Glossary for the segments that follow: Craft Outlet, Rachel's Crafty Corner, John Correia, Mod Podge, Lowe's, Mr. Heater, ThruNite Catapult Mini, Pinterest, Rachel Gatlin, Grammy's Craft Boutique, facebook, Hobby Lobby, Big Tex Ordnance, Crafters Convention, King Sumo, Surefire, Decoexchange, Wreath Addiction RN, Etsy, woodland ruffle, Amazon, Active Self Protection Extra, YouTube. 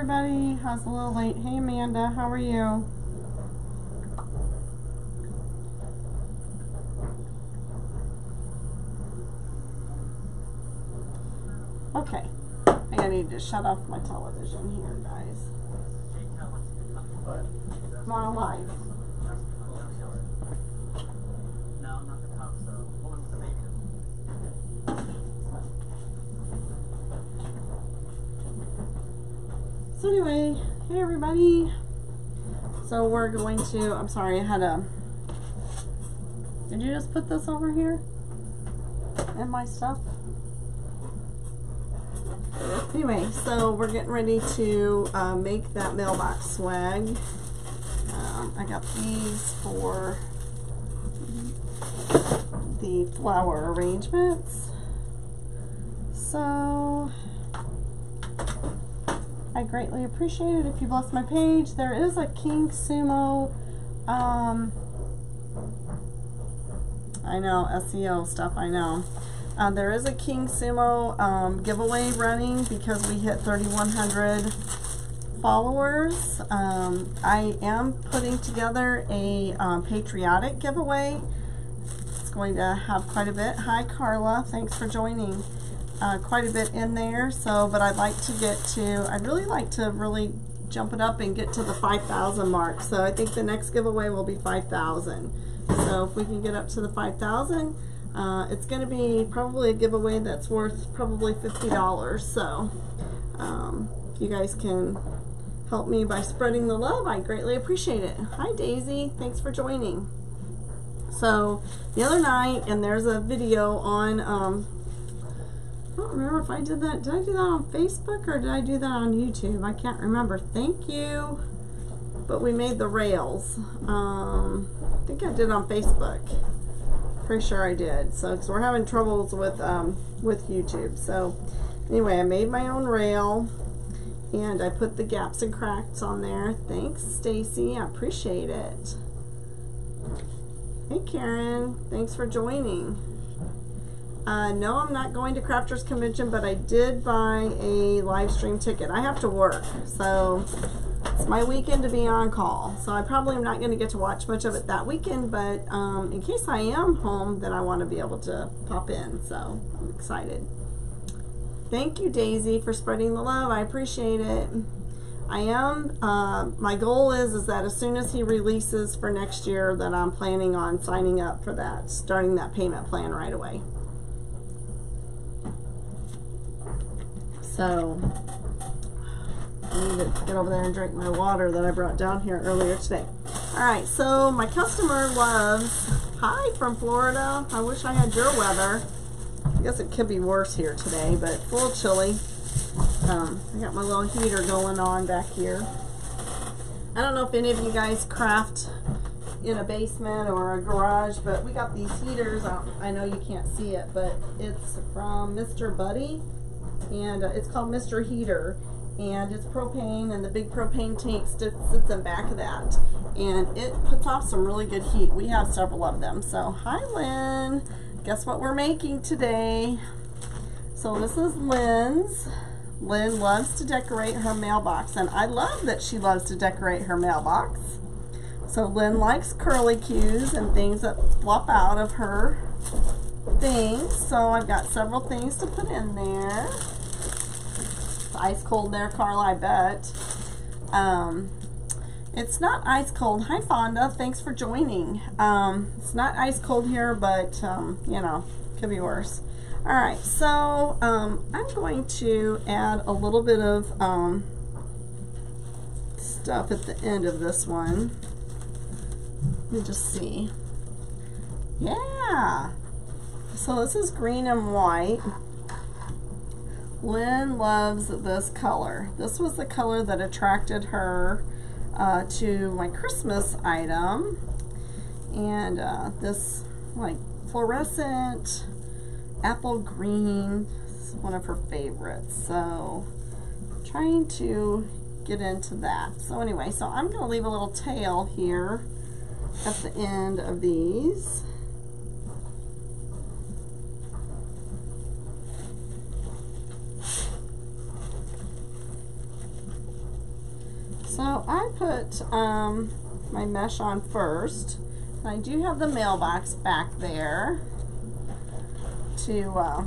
everybody. How's a little late? Hey Amanda, how are you? Okay, I think I need to shut off my television here, guys. But I'm on live. So anyway, hey everybody. So we're going to, I'm sorry, I had a, did you just put this over here? And my stuff? Anyway, so we're getting ready to make that mailbox swag. I got these for the flower arrangements. So I greatly appreciate it if you bless my page. There is a King Sumo, I know, SEO stuff, I know. There is a King Sumo giveaway running because we hit 3,100 followers. I am putting together a patriotic giveaway. It's going to have quite a bit. Hi Carla, thanks for joining. Quite a bit in there, so, but I'd like to get to, I'd really like to really jump it up and get to the 5,000 mark. So I think the next giveaway will be 5,000. So if we can get up to the 5,000, it's going to be probably a giveaway that's worth probably $50. So if you guys can help me by spreading the love, I greatly appreciate it. Hi Daisy, thanks for joining. So the other night, and there's a video on, I don't remember if I did that. Did I do that on Facebook or did I do that on YouTube? I can't remember. Thank you. But we made the rails. I think I did on Facebook. Pretty sure I did. So, because we're having troubles with YouTube. So, anyway, I made my own rail. And I put the gaps and cracks on there. Thanks, Stacy. I appreciate it. Hey, Karen. Thanks for joining. No, I'm not going to Crafters Convention, but I did buy a live stream ticket. I have to work, so it's my weekend to be on call. So I probably am not going to get to watch much of it that weekend, but in case I am home, then I want to be able to pop in. So I'm excited. Thank you, Daisy, for spreading the love. I appreciate it. I am. My goal is that as soon as he releases for next year, that I'm planning on signing up for that, starting that payment plan right away. So, I need to get over there and drink my water that I brought down here earlier today. Alright, so my customer loves, hi from Florida, I wish I had your weather. I guess it could be worse here today, but it's a little chilly. I got my little heater going on back here. I don't know if any of you guys craft in a basement or a garage, but we got these heaters. I know you can't see it, but it's from Mr. Buddy. And it's called Mr. Heater, and it's propane, and the big propane tank sits in back of that, and it puts off some really good heat. We have several of them. So hi Lynn, guess what we're making today? So this is Lynn's. Lynn loves to decorate her mailbox, and I love that she loves to decorate her mailbox. So Lynn likes curlicues and things that flop out of her things, so I've got several things to put in there. It's ice cold there, Carla, I bet. It's not ice cold. Hi Fonda, thanks for joining. It's not ice cold here, but you know, could be worse. Alright, so I'm going to add a little bit of stuff at the end of this one. Let me just see. Yeah! So this is green and white. Lynn loves this color. This was the color that attracted her to my Christmas item. And this like fluorescent apple green is one of her favorites. So I'm trying to get into that. So anyway, so I'm going to leave a little tail here at the end of these. put my mesh on first. I do have the mailbox back there to let's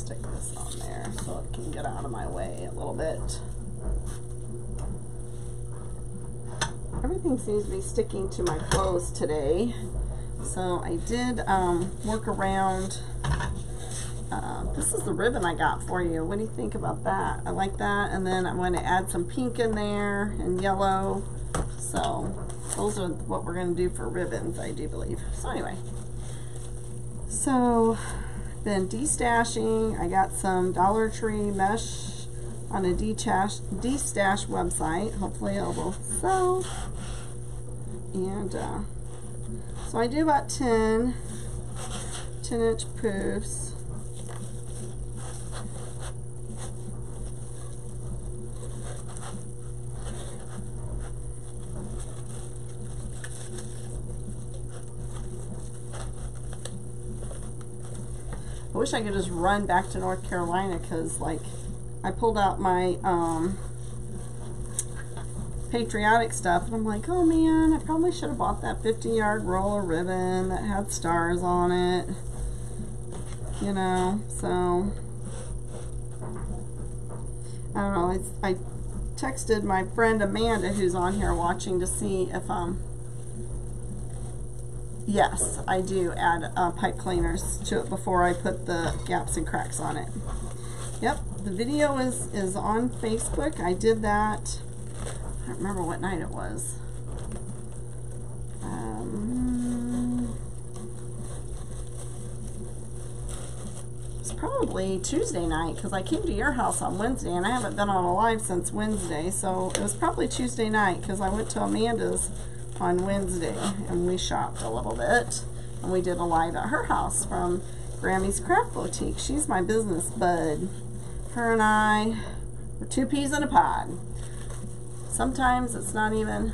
stick this on there so it can get out of my way a little bit. Everything seems to be sticking to my clothes today, so I did work around. This is the ribbon I got for you. What do you think about that? I like that, and then I'm going to add some pink in there and yellow. So those are what we're going to do for ribbons, I do believe. So anyway, so then destashing. I got some Dollar Tree mesh on a destash website. Hopefully it will sell. And so I do about 10-inch poofs. I wish I could just run back to North Carolina, because like I pulled out my patriotic stuff and I'm like, oh man, I probably should have bought that 50-yard roll of ribbon that had stars on it, you know. So I don't know, I texted my friend Amanda, who's on here watching, to see if yes, I do add pipe cleaners to it before I put the gaps and cracks on it. Yep, the video is on Facebook. I did that, I don't remember what night it was. It's probably Tuesday night, because I came to your house on Wednesday and I haven't been on a live since Wednesday, so it was probably Tuesday night because I went to Amanda's on Wednesday and we shopped a little bit, and we did a live at her house from Grammy's Craft Boutique. She's my business bud. Her and I were two peas in a pod. Sometimes it's not even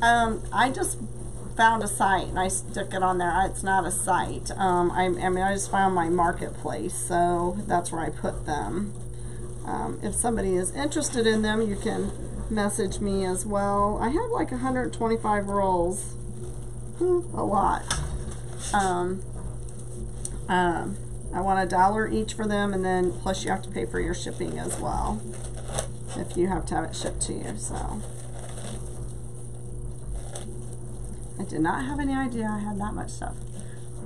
I just found a site and I stuck it on there. It's not a site. I just found my marketplace, so that's where I put them. If somebody is interested in them, you can message me as well. I had like 125 rolls, a lot. I want $1 each for them, and then plus you have to pay for your shipping as well if you have to have it shipped to you. So I did not have any idea I had that much stuff.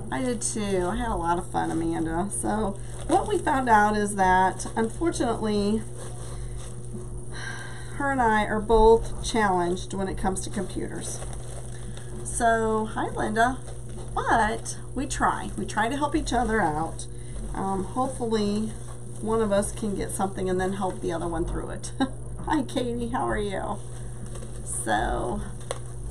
I did too. I had a lot of fun, Amanda. So what we found out is that unfortunately her and I are both challenged when it comes to computers. So, hi Linda, but we try to help each other out. Hopefully one of us can get something and then help the other one through it. Hi Katie, how are you? So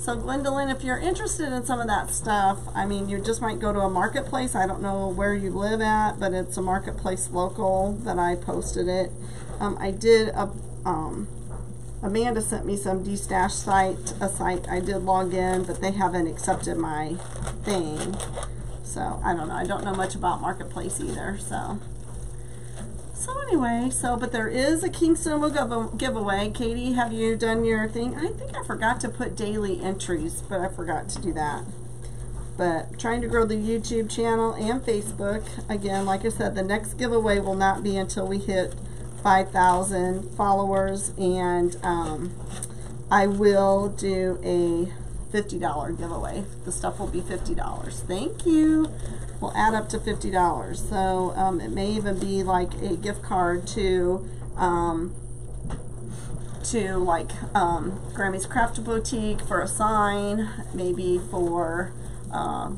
Gwendolyn, if you're interested in some of that stuff, I mean, you just might go to a marketplace. I don't know where you live at, but it's a marketplace local that I posted it. I did a Amanda sent me some destash site I did log in, but they haven't accepted my thing. So I don't know. I don't know much about marketplace either. So anyway, but there is a King Sumo giveaway. Katie, have you done your thing? I think I forgot to put daily entries, but I forgot to do that. But trying to grow the YouTube channel and Facebook. Again, like I said, the next giveaway will not be until we hit 5,000 followers, and I will do a $50 giveaway. The stuff will be $50. Thank you. We'll add up to $50. So it may even be like a gift card to like Grammy's Craft Boutique for a sign, maybe for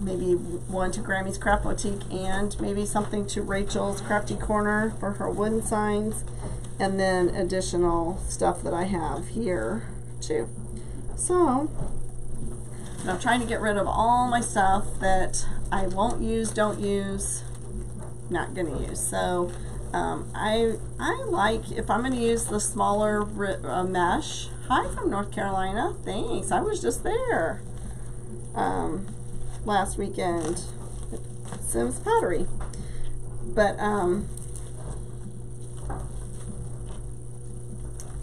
maybe one to Grammy's Craft Boutique, and maybe something to Rachel's Crafty Corner for her wooden signs, and then additional stuff that I have here too. So I'm trying to get rid of all my stuff that I won't use, don't use, not gonna use. So I like, if I'm gonna use the smaller mesh. Hi from North Carolina, thanks. I was just there last weekend at Sims Pottery, but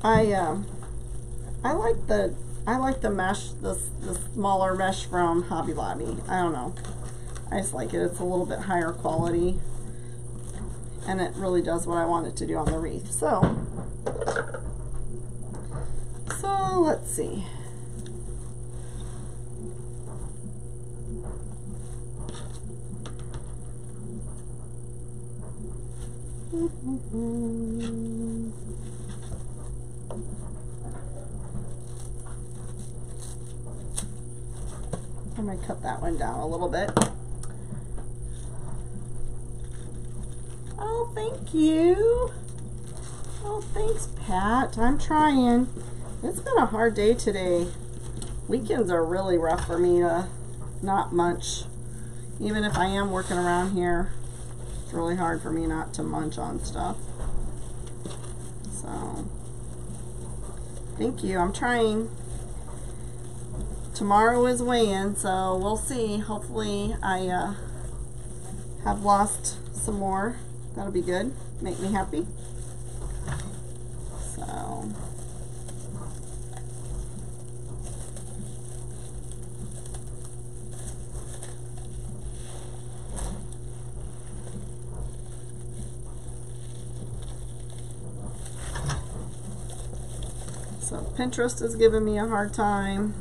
I like the mesh, the smaller mesh from Hobby Lobby. I don't know. I just like it. It's a little bit higher quality, and it really does what I want it to do on the wreath. So let's see. I'm going to cut that one down a little bit. Oh, thank you. Oh, thanks, Pat. I'm trying. It's been a hard day today. Weekends are really rough for me to not munch. Even if I am working around here, it's really hard for me not to munch on stuff. So, thank you. I'm trying. Tomorrow is weigh-in, so we'll see. Hopefully I have lost some more. That'll be good. Make me happy. So, Pinterest is giving me a hard time.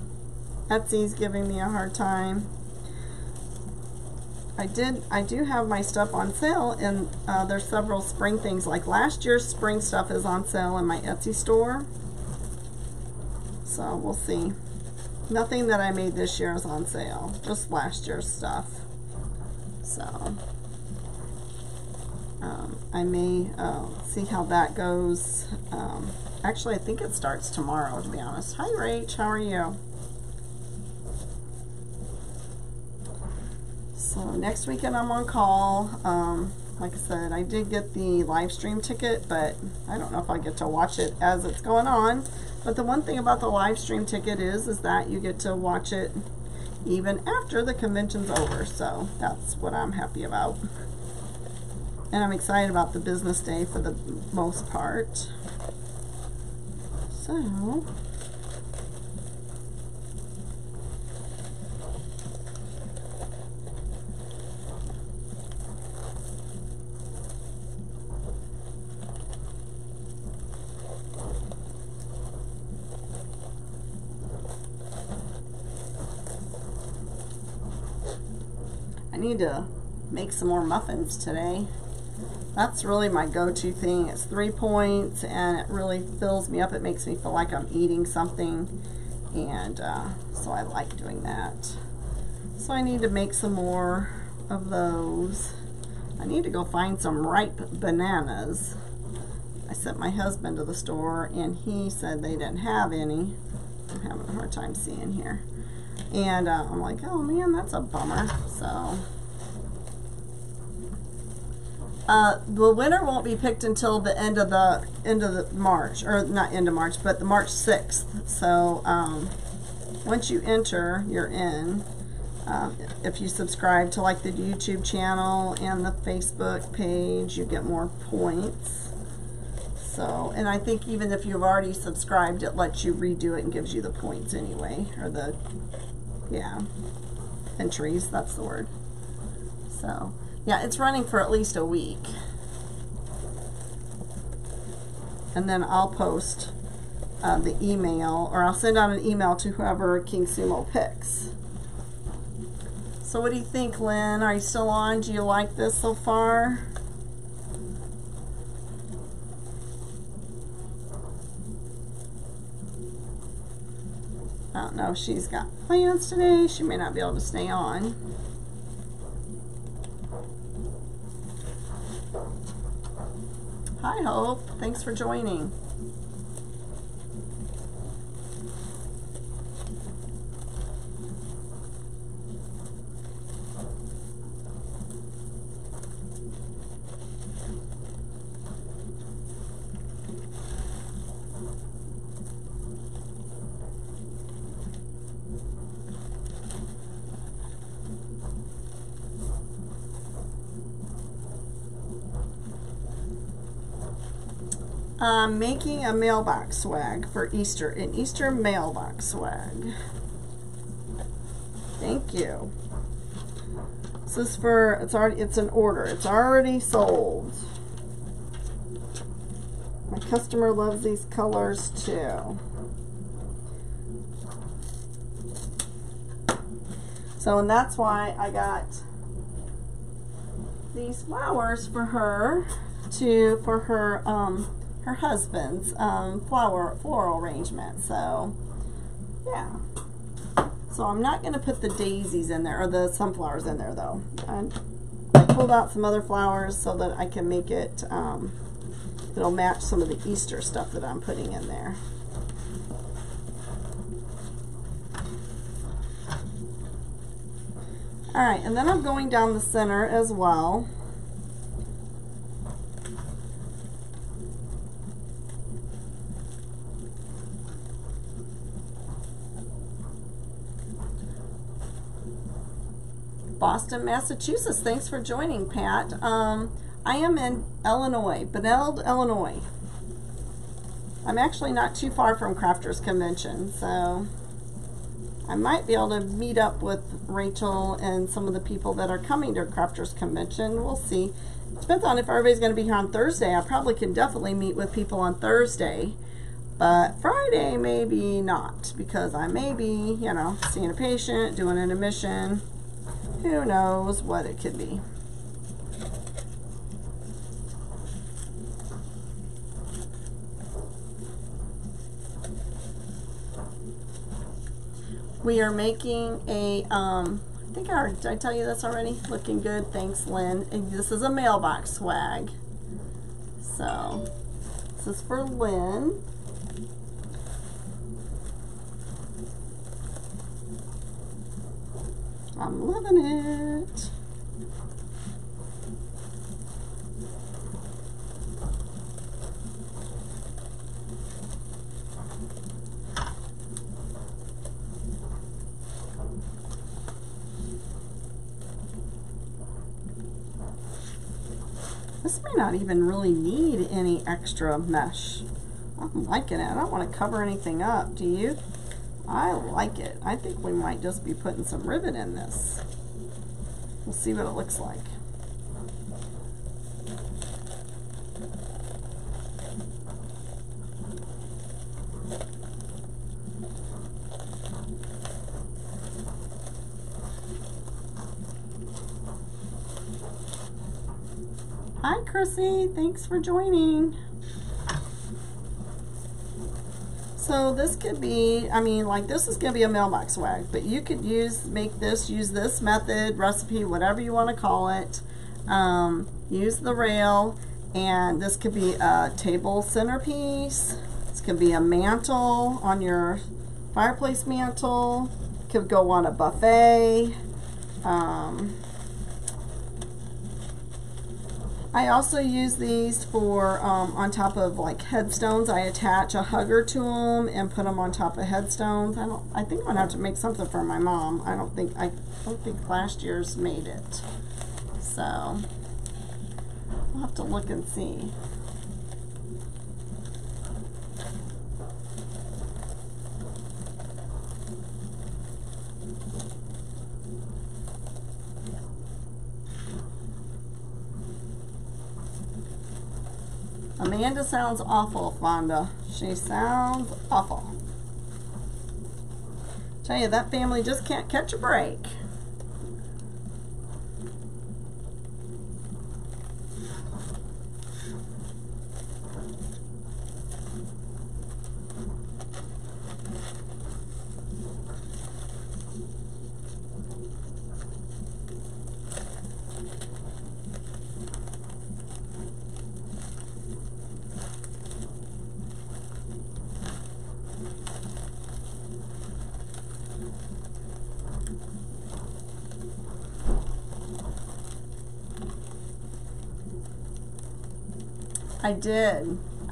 Etsy's giving me a hard time. I do have my stuff on sale, and there's several spring things. Like last year's spring stuff is on sale in my Etsy store. So we'll see. Nothing that I made this year is on sale. Just last year's stuff. So I may see how that goes. Actually, I think it starts tomorrow, to be honest. Hi, Rach. How are you? So next weekend I'm on call. Like I said, I did get the live stream ticket, but I don't know if I get to watch it as it's going on. But the one thing about the live stream ticket is that you get to watch it even after the convention's over. So that's what I'm happy about. And I'm excited about the business day for the most part. So need to make some more muffins today. That's really my go-to thing. It's 3 points and it really fills me up. It makes me feel like I'm eating something, and so I like doing that. So I need to make some more of those. I need to go find some ripe bananas. I sent my husband to the store and he said they didn't have any. I'm having a hard time seeing here. And I'm like, oh man, that's a bummer. So the winter won't be picked until the end of March, or not end of March, but the March 6th. So once you enter, you're in. If you subscribe to like the YouTube channel and the Facebook page, you get more points. So, and I think even if you've already subscribed, it lets you redo it and gives you the points anyway, or the, yeah, entries, that's the word. So, yeah, it's running for at least a week. And then I'll post the email, or I'll send out an email to whoever King Sumo picks. So what do you think, Lynn? Are you still on? Do you like this so far? I don't know if she's got plans today. She may not be able to stay on. Hi, Hope. Thanks for joining. Making a mailbox swag for Easter, an Easter mailbox swag. Thank you. This is for, it's an order. It's already sold. My customer loves these colors too. So, and that's why I got these flowers for her to, for her, her husband's, floral arrangement. So, yeah. So I'm not going to put the daisies in there, or the sunflowers in there, though. I pulled out some other flowers so that I can make it, it'll match some of the Easter stuff that I'm putting in there. Alright, and then I'm going down the center as well. Boston, Massachusetts. Thanks for joining, Pat. I am in Illinois, Beneld, Illinois. I'm actually not too far from Crafters Convention, so I might be able to meet up with Rachel and some of the people that are coming to Crafters Convention. We'll see. Depends on if everybody's going to be here on Thursday. I probably can definitely meet with people on Thursday, but Friday maybe not, because I may be, you know, seeing a patient, doing an admission. Who knows what it could be. We are making a, I think did I tell you this already? Looking good, thanks Lynn. And this is a mailbox swag. So, this is for Lynn. I'm loving it. This may not even really need any extra mesh. I'm liking it. I don't want to cover anything up, do you? I like it. I think we might just be putting some ribbon in this. We'll see what it looks like. Hi, Chrissy. Thanks for joining. So this could be, I mean, like this is going to be a mailbox swag, but you could use this method, recipe, whatever you want to call it. Use the rail, and this could be a table centerpiece. This could be a mantle on your fireplace mantle. It could go on a buffet. I also use these for, on top of like headstones. I attach a hugger to them and put them on top of headstones. I think I'm gonna have to make something for my mom. I don't think last year's made it. So, we'll have to look and see. Amanda sounds awful, Fonda. She sounds awful. Tell you, that family just can't catch a break.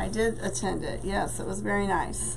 I did attend it. Yes, it was very nice.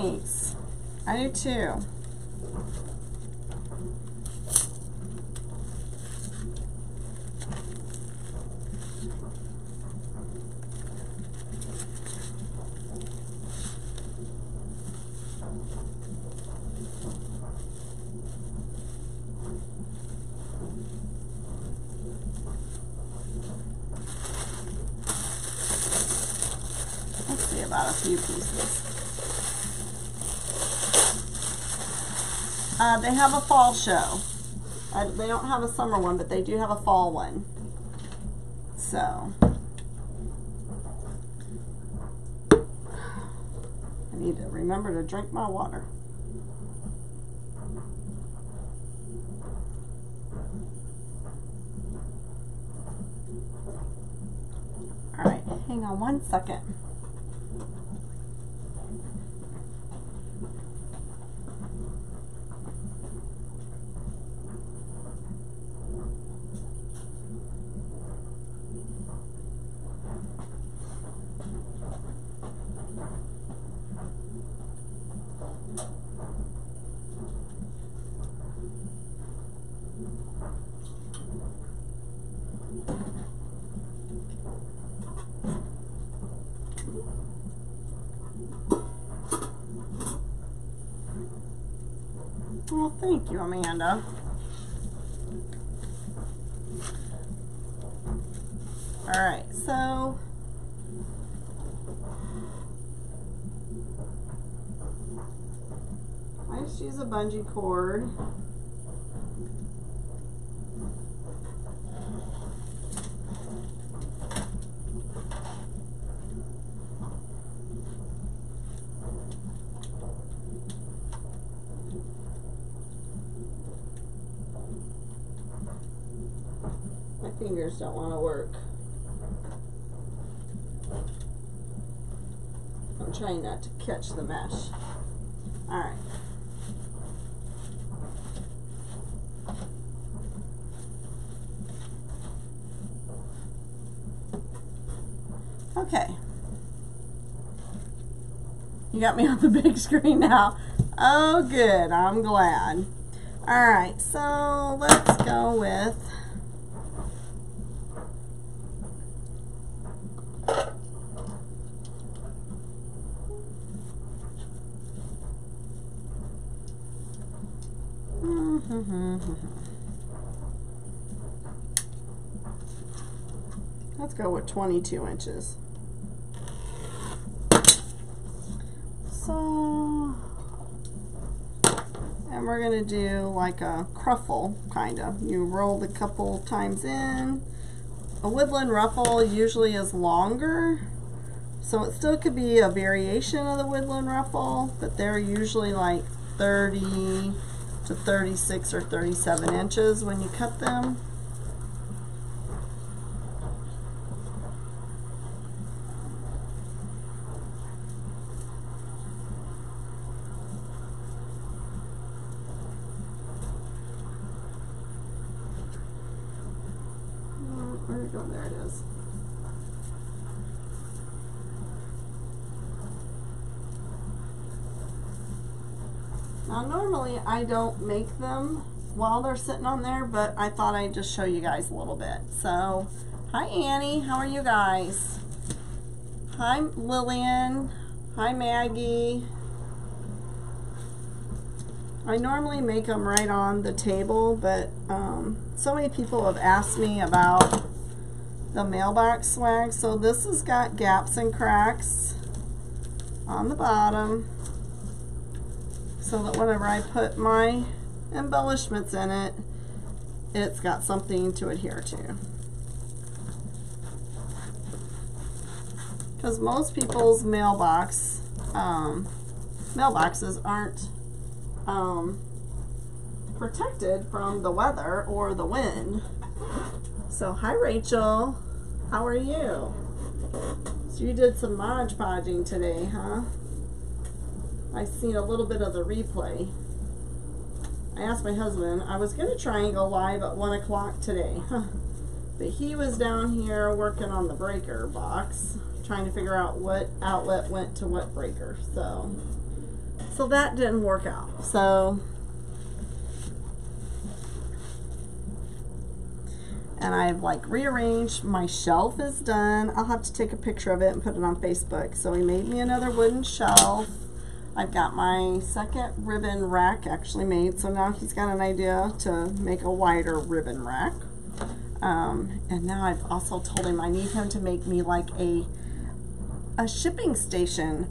Thanks. I do too. About a few pieces. They have a fall show. They don't have a summer one, but they do have a fall one. So I need to remember to drink my water. All right, hang on one second. Well, thank you, Amanda. All right, so I just use a bungee cord. Fingers don't want to work. I'm trying not to catch the mesh. All right. Okay. You got me on the big screen now. Oh, good. I'm glad. All right. So let's go with. Let's go with 22 inches. So, and we're gonna do like a cruffle, kind of. You roll a couple times in. A woodland ruffle usually is longer, so it still could be a variation of the woodland ruffle, but they're usually like 30 to 36 or 37 inches when you cut them. Where'd it go? There it is. Now normally I don't make them while they're sitting on there, but I thought I'd just show you guys a little bit. So, hi Annie, how are you guys? Hi Lillian, hi Maggie. I normally make them right on the table, but so many people have asked me about the mailbox swag. So this has got gaps and cracks on the bottom, so that whenever I put my embellishments in it, it's got something to adhere to. Because most people's mailboxes aren't protected from the weather or the wind. So, hi Rachel, how are you? So you did some Mod Podging today, huh? I've seen a little bit of the replay. I asked my husband, I was going to try and go live at 1 o'clock today, but he was down here working on the breaker box, trying to figure out what outlet went to what breaker. So So that didn't work out. So, and I've like rearranged. My shelf is done. I'll have to take a picture of it and put it on Facebook. So he made me another wooden shelf. I've got my second ribbon rack actually made. So now he's got an idea to make a wider ribbon rack. And now I've also told him I need him to make me like a shipping station.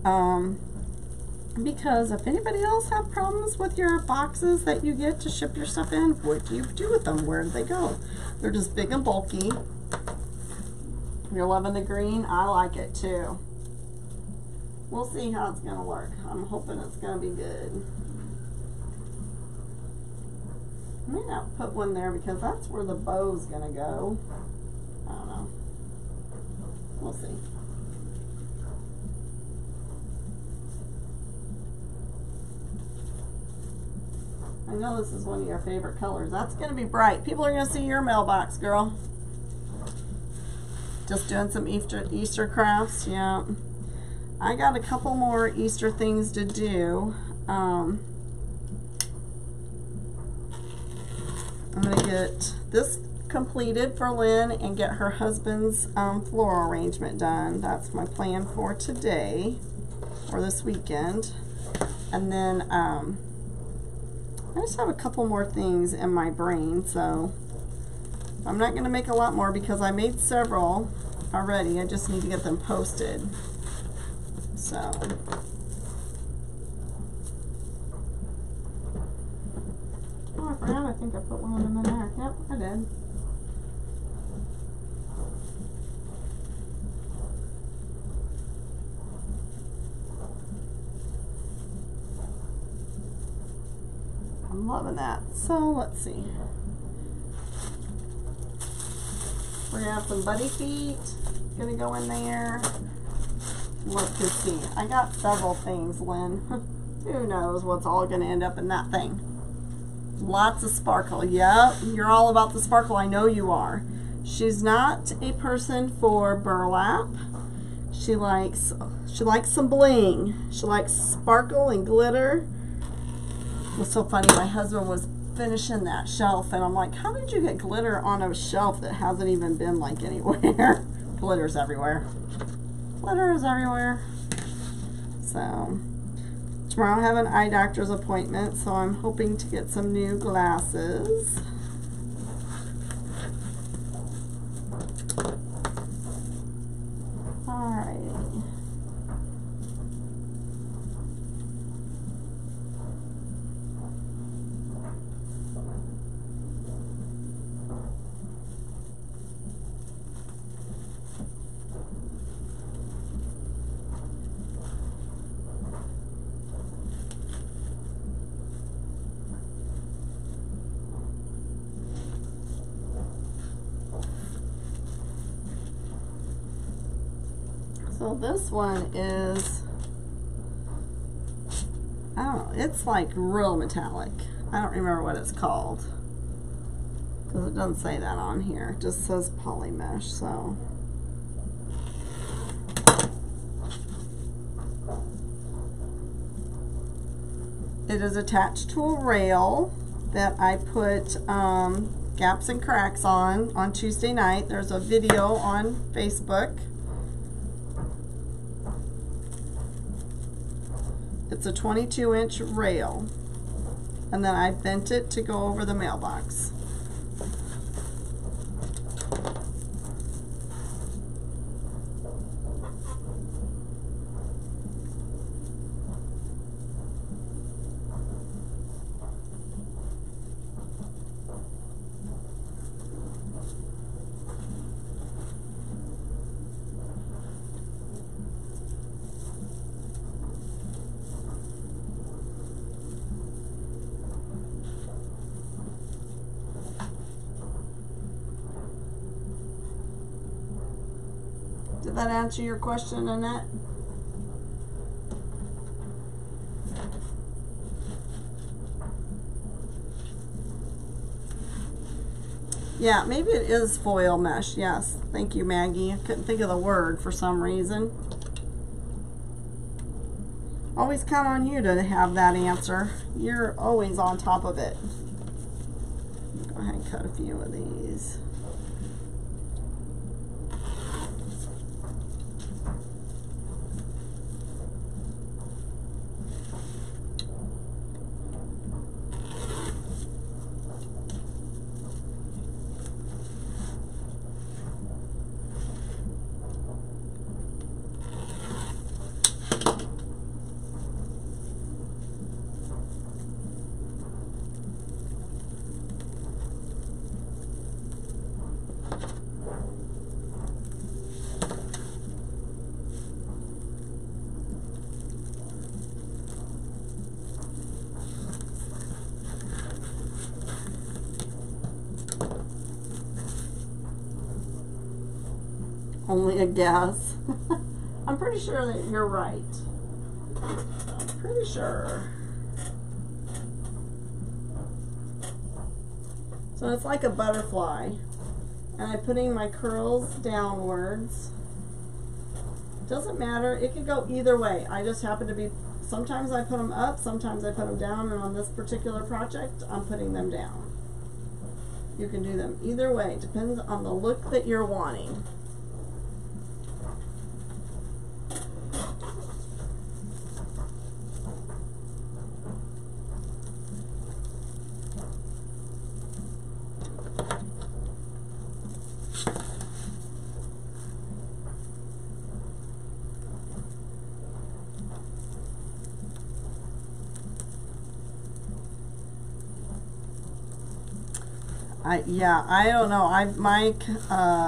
Because if anybody else have problems with your boxes that you get to ship your stuff in, what do you do with them? Where do they go? They're just big and bulky. You're loving the green? I like it too. We'll see how it's going to work. I'm hoping it's going to be good. I may not put one there because that's where the bow's going to go. I don't know. We'll see. I know this is one of your favorite colors. That's going to be bright. People are going to see your mailbox, girl. Just doing some Easter crafts, yeah. I got a couple more Easter things to do. I'm going to get this completed for Lynn and get her husband's floral arrangement done. That's my plan for today, or this weekend. And then... I just have a couple more things in my brain, so I'm not going to make a lot more because I made several already. I just need to get them posted. So, oh, I forgot. I think I put one of them in there. Yep, I did. I'm loving that. So let's see. We're gonna have some bunny feet. Gonna go in there. Look to see. I got several things, Lynn. Who knows what's all gonna end up in that thing? Lots of sparkle. Yep, you're all about the sparkle. I know you are. She's not a person for burlap. She likes some bling. She likes sparkle and glitter. It was so funny, my husband was finishing that shelf and I'm like, how did you get glitter on a shelf that hasn't even been like anywhere? Glitter's everywhere. Glitter is everywhere. So, tomorrow I have an eye doctor's appointment, so I'm hoping to get some new glasses. Alrighty. So this one is, I don't know, it's like real metallic. I don't remember what it's called because it doesn't say that on here. It just says poly mesh, so. It is attached to a rail that I put gaps and cracks on Tuesday night. There's a video on Facebook. It's a 22-inch rail, and then I bent it to go over the mailbox. That answer your question, Annette? Yeah, maybe it is foil mesh. Yes, thank you, Maggie. I couldn't think of the word for some reason. Always count on you to have that answer. You're always on top of it. Go ahead and cut a few of these. Only a guess. I'm pretty sure that you're right. I'm pretty sure. So it's like a butterfly. And I'm putting my curls downwards. Doesn't matter. It could go either way. I just happen to be, sometimes I put them up, sometimes I put them down, and on this particular project, I'm putting them down. You can do them either way. Depends on the look that you're wanting. Yeah, I don't know. My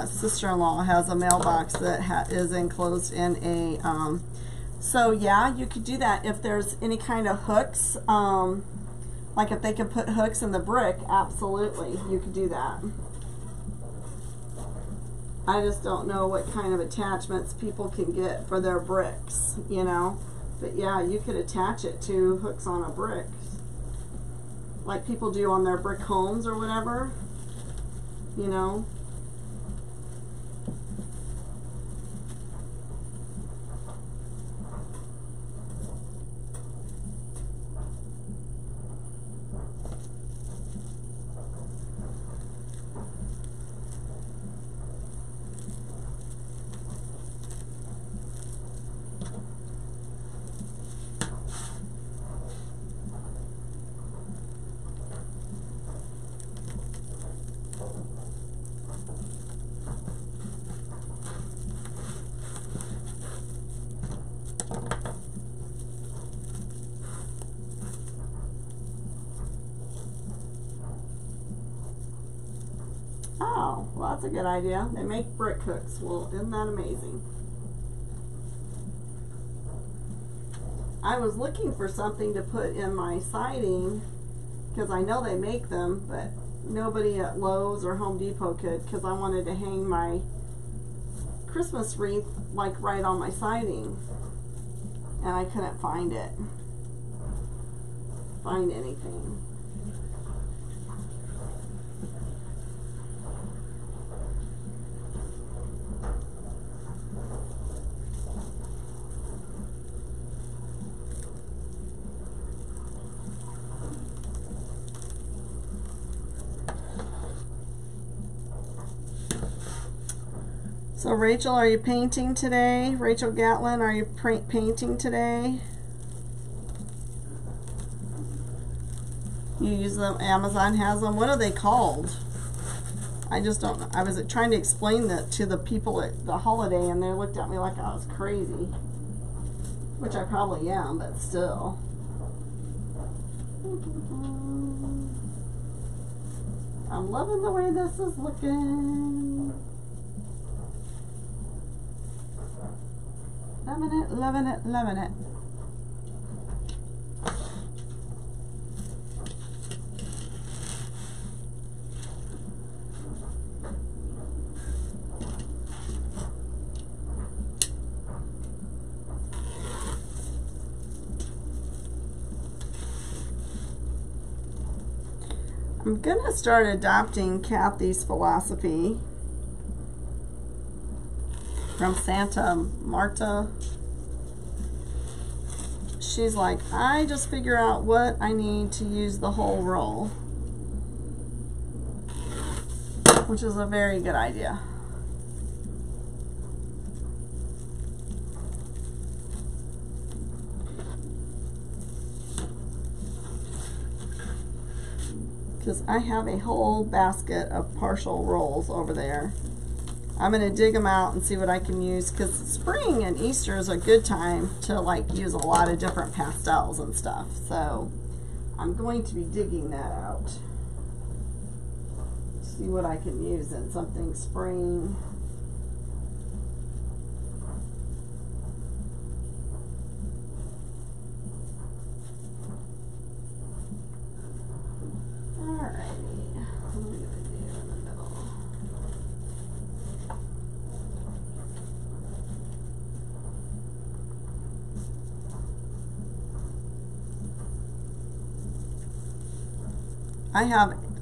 sister-in-law has a mailbox that is enclosed in a, so yeah, you could do that if there's any kind of hooks, like if they could put hooks in the brick, absolutely, you could do that. I just don't know what kind of attachments people can get for their bricks, you know, but yeah, you could attach it to hooks on a brick, like people do on their brick homes or whatever. You know, that's a good idea. They make brick hooks. Well, isn't that amazing? I was looking for something to put in my siding because I know they make them, but nobody at Lowe's or Home Depot could, because I wanted to hang my Christmas wreath like right on my siding, and I couldn't find it. Find anything. So Rachel, are you painting today? Rachel Gatlin, are you painting today? You use them, Amazon has them. What are they called? I just don't know. I was trying to explain that to the people at the holiday, and they looked at me like I was crazy, which I probably am, but still. I'm loving the way this is looking. Loving it, loving it, loving it. I'm gonna start adopting Kathy's philosophy from Santa Marta. she's like, I just figure out what I need to use the whole roll, which is a very good idea. Because I have a whole basket of partial rolls over there. I'm going to dig them out and see what I can use, because spring and Easter is a good time to like use a lot of different pastels and stuff. So I'm going to be digging that out. See what I can use in something spring.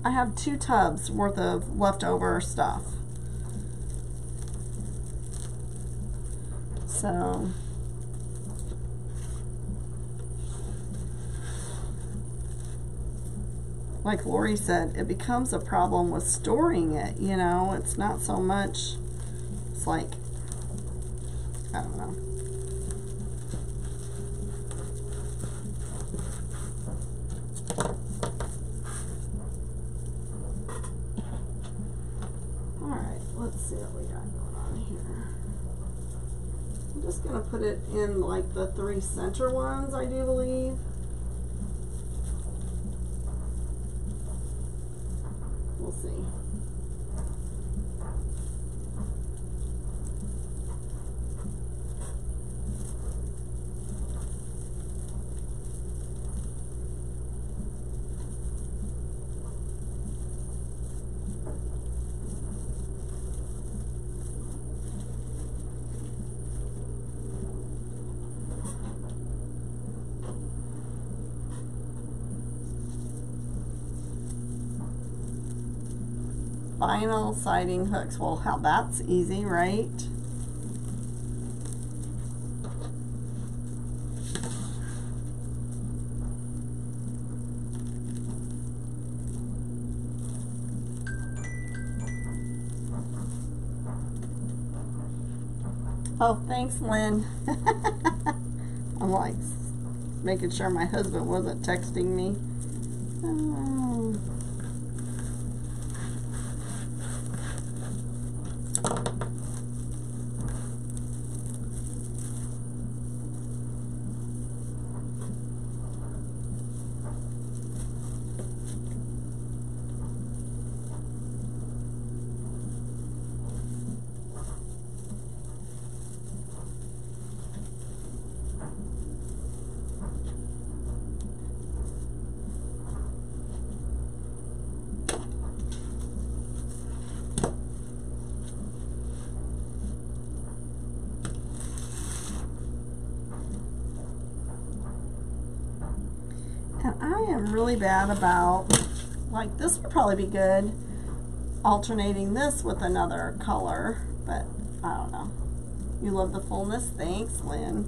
I have 2 tubs worth of leftover stuff. So like Lori said, it becomes a problem with storing it, you know. It's not so much, it's like, I don't know. Put it in like the 3 center ones, I do believe. We'll see. Vinyl siding hooks. Well, how that's easy, right? Oh, thanks, Lynn. I'm like making sure my husband wasn't texting me. Bad about, like, this would probably be good alternating this with another color, but I don't know. You love the fullness. Thanks, Lynn.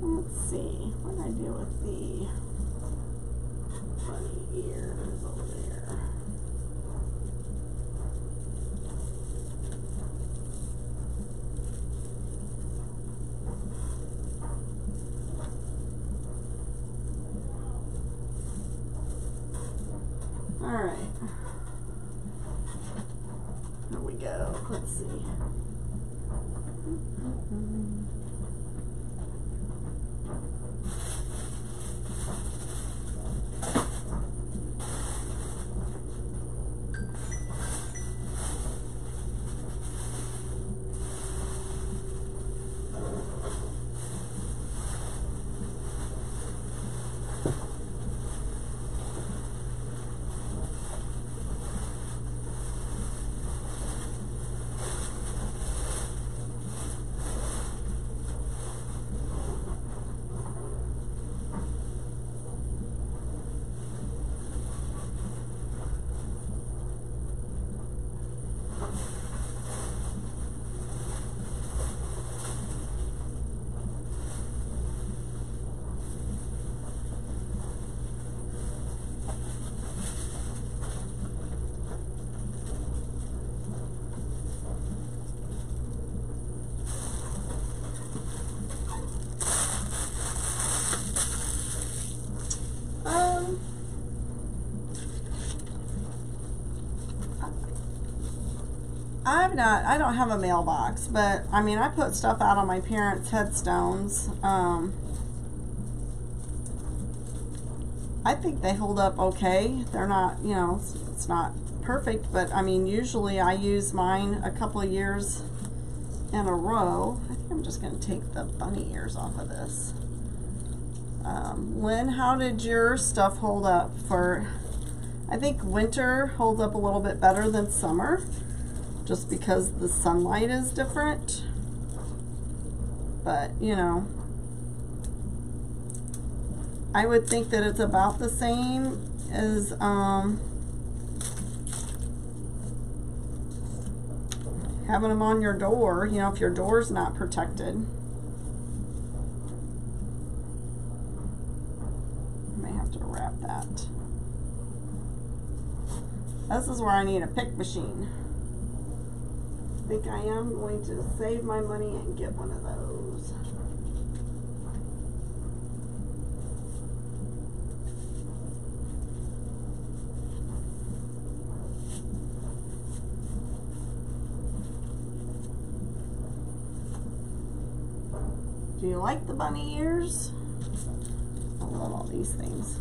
Let's see what I do with the ears over there. All right, there we go. Let's see. I don't have a mailbox, but I mean, I put stuff out on my parents' headstones. I think they hold up okay. They're not, you know, it's not perfect, but I mean, usually I use mine a couple of years in a row. I think I'm just going to take the bunny ears off of this. Lynn, how did your stuff hold up for... I think winter holds up a little bit better than summer, just because the sunlight is different. But, you know, I would think that it's about the same as, having them on your door, you know, if your door's not protected. I may have to wrap that. This is where I need a pick machine. I think I am going to save my money and get one of those. Do you like the bunny ears? I love all these things.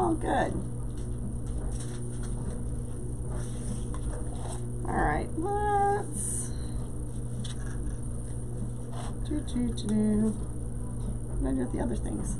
Oh, good. All right, let's do. I'm gonna do with the other things.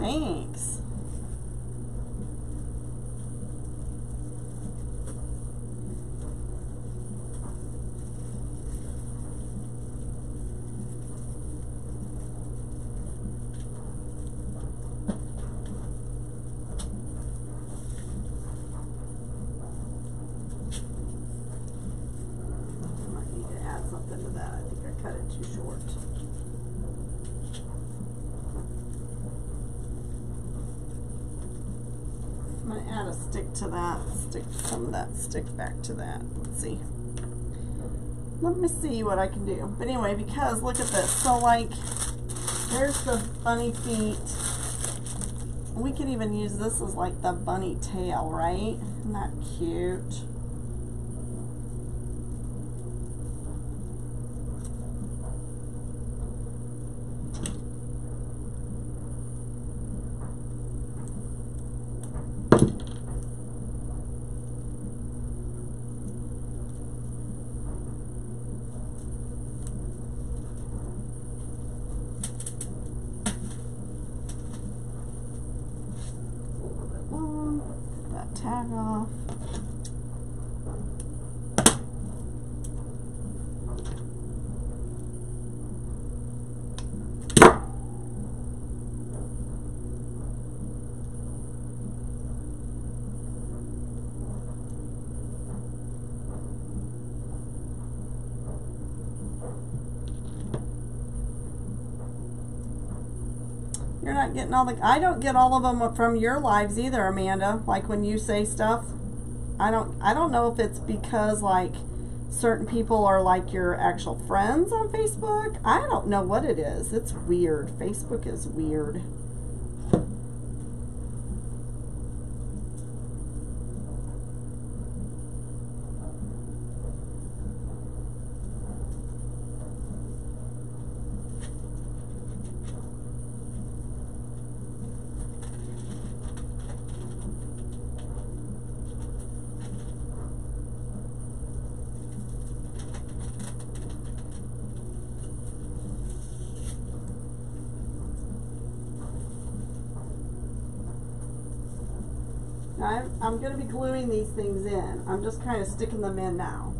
Thanks. Stick back to that. Let's see. Let me see what I can do. But anyway, because look at this. So like, there's the bunny feet. We could even use this as like the bunny tail, right? Isn't that cute? You're not getting all the... I don't get all of them from your lives either, Amanda. Like when you say stuff, I don't know if it's because like certain people are like your actual friends on Facebook. I don't know what it is. It's weird. Facebook is weird. Now, I'm going to be gluing these things in. I'm just kind of sticking them in now.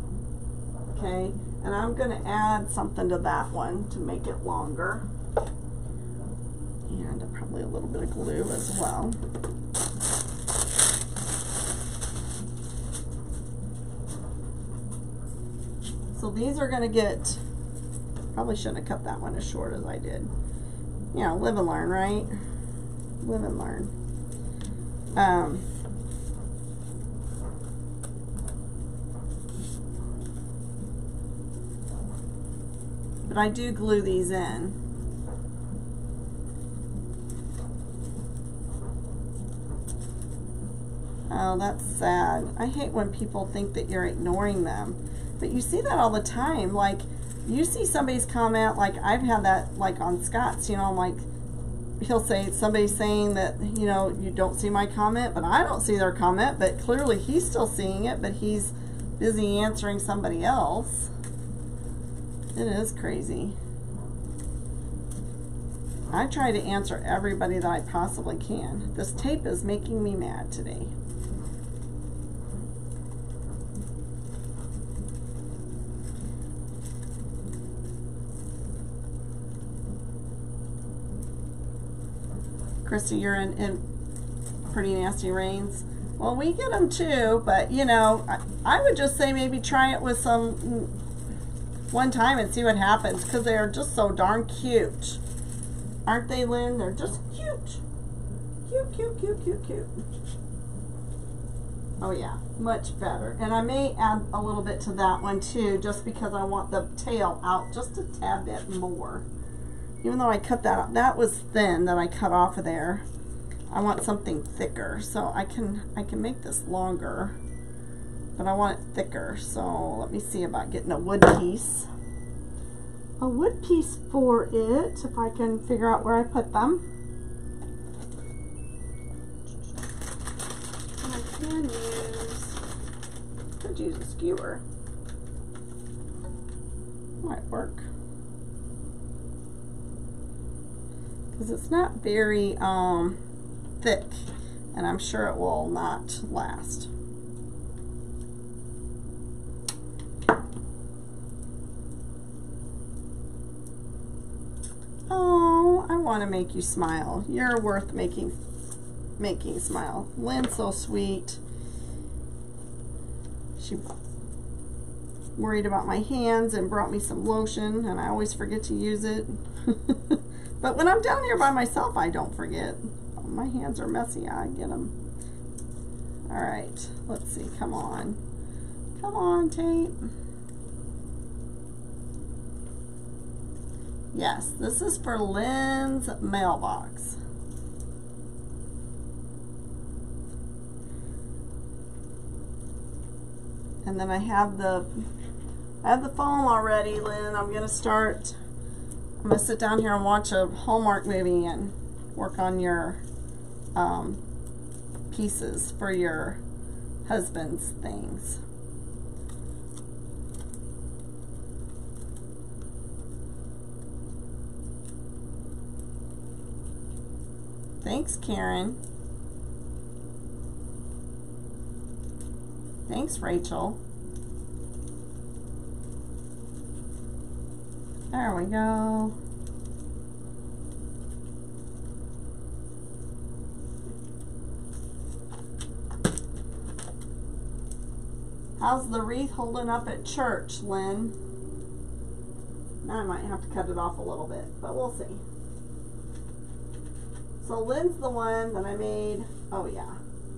Okay, and I'm going to add something to that one to make it longer. And probably a little bit of glue as well. So these are going to get, probably shouldn't have cut that one as short as I did. You know, live and learn, right? Live and learn. But I do glue these in. Oh, that's sad. I hate when people think that you're ignoring them. But you see that all the time. Like, you see somebody's comment, like I've had that, like on Scott's, you know, I'm like, he'll say, somebody's saying that, you know, you don't see my comment, but I don't see their comment, but clearly he's still seeing it, but he's busy answering somebody else. It is crazy. I try to answer everybody that I possibly can. This tape is making me mad today. Christy, you're in pretty nasty rains. Well, we get them too, but you know, I would just say maybe try it with some one time and see what happens, because they are just so darn cute. Aren't they, Lynn? They're just cute. Cute, cute, cute, cute, cute. Oh yeah, much better. And I may add a little bit to that one too, just because I want the tail out just a tad bit more. Even though I cut that off, that was thin that I cut off of there. I want something thicker, so I can make this longer, but I want it thicker. So let me see about getting a wood piece for it, if I can figure out where I put them. I could use a skewer. Might work. Because it's not very thick, and I'm sure it will not last. Oh, I want to make you smile. You're worth making smile. Lynn's so sweet. She worried about my hands and brought me some lotion, and I always forget to use it. But when I'm down here by myself, I don't forget. Oh, my hands are messy. I get them. All right. Let's see. Come on. Come on, tape. Yes, this is for Lynn's mailbox. And then I have the foam already, Lynn. I'm going to start... I'm going to sit down here and watch a Hallmark movie and work on your pieces for your husband's things. Thanks, Karen. Thanks, Rachel. There we go. How's the wreath holding up at church, Lynn? Now I might have to cut it off a little bit, but we'll see. So Lynn's the one that I made. Oh yeah.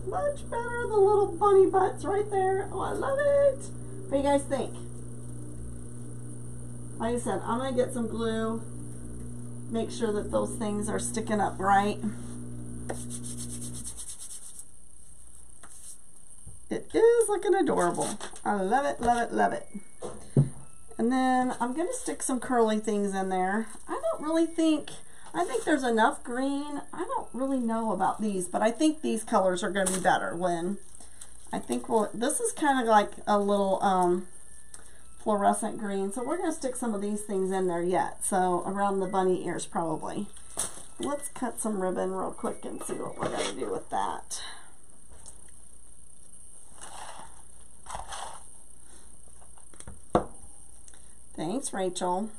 Much better, the little bunny butts right there. Oh, I love it. What do you guys think? Like I said, I'm going to get some glue, make sure that those things are sticking up right. It is looking adorable. I love it, love it, love it. And then I'm going to stick some curly things in there. I think there's enough green. I don't really know about these, but I think these colors are going to be better, Lynn. I think this is kind of like a little, fluorescent green, so we're going to stick some of these things in there yet, so around the bunny ears probably. Let's cut some ribbon real quick and see what we're going to do with that. Thanks, Rachel.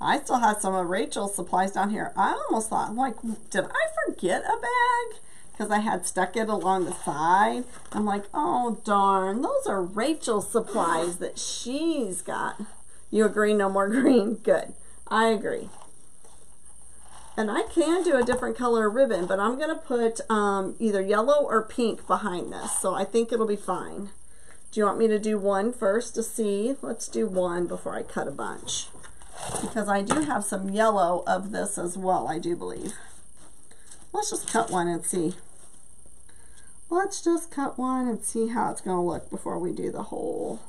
I still have some of Rachel's supplies down here. I almost thought, like, did I forget a bag? Because I had stuck it along the side. I'm like, oh, darn, those are Rachel's supplies that she's got. You agree? No more green? Good. I agree. And I can do a different color ribbon, but I'm going to put either yellow or pink behind this. So I think it'll be fine. Do you want me to do one first to see? Let's do one before I cut a bunch. Because I do have some yellow of this as well, I do believe. Let's just cut one and see. Let's just cut one and see how it's going to look before we do the whole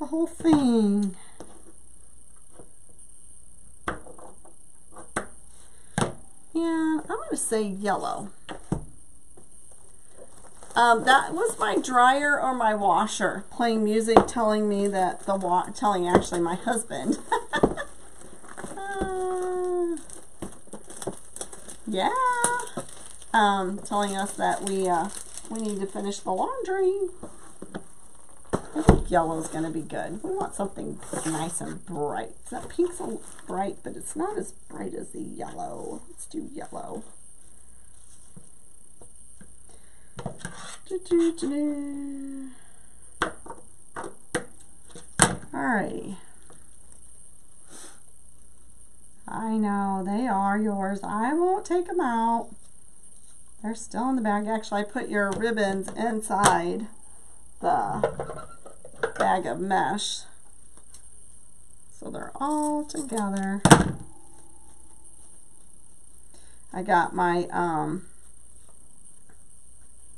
thing. And I'm going to say yellow. That was my dryer or my washer playing music, telling me that telling actually my husband. Yeah, telling us that we need to finish the laundry. I think yellow's going to be good. We want something nice and bright. That pink's a bright, but it's not as bright as the yellow. Let's do yellow. Alrighty. I know, they are yours. I won't take them out. They're still in the bag. Actually, I put your ribbons inside the bag of mesh. So they're all together. I got my,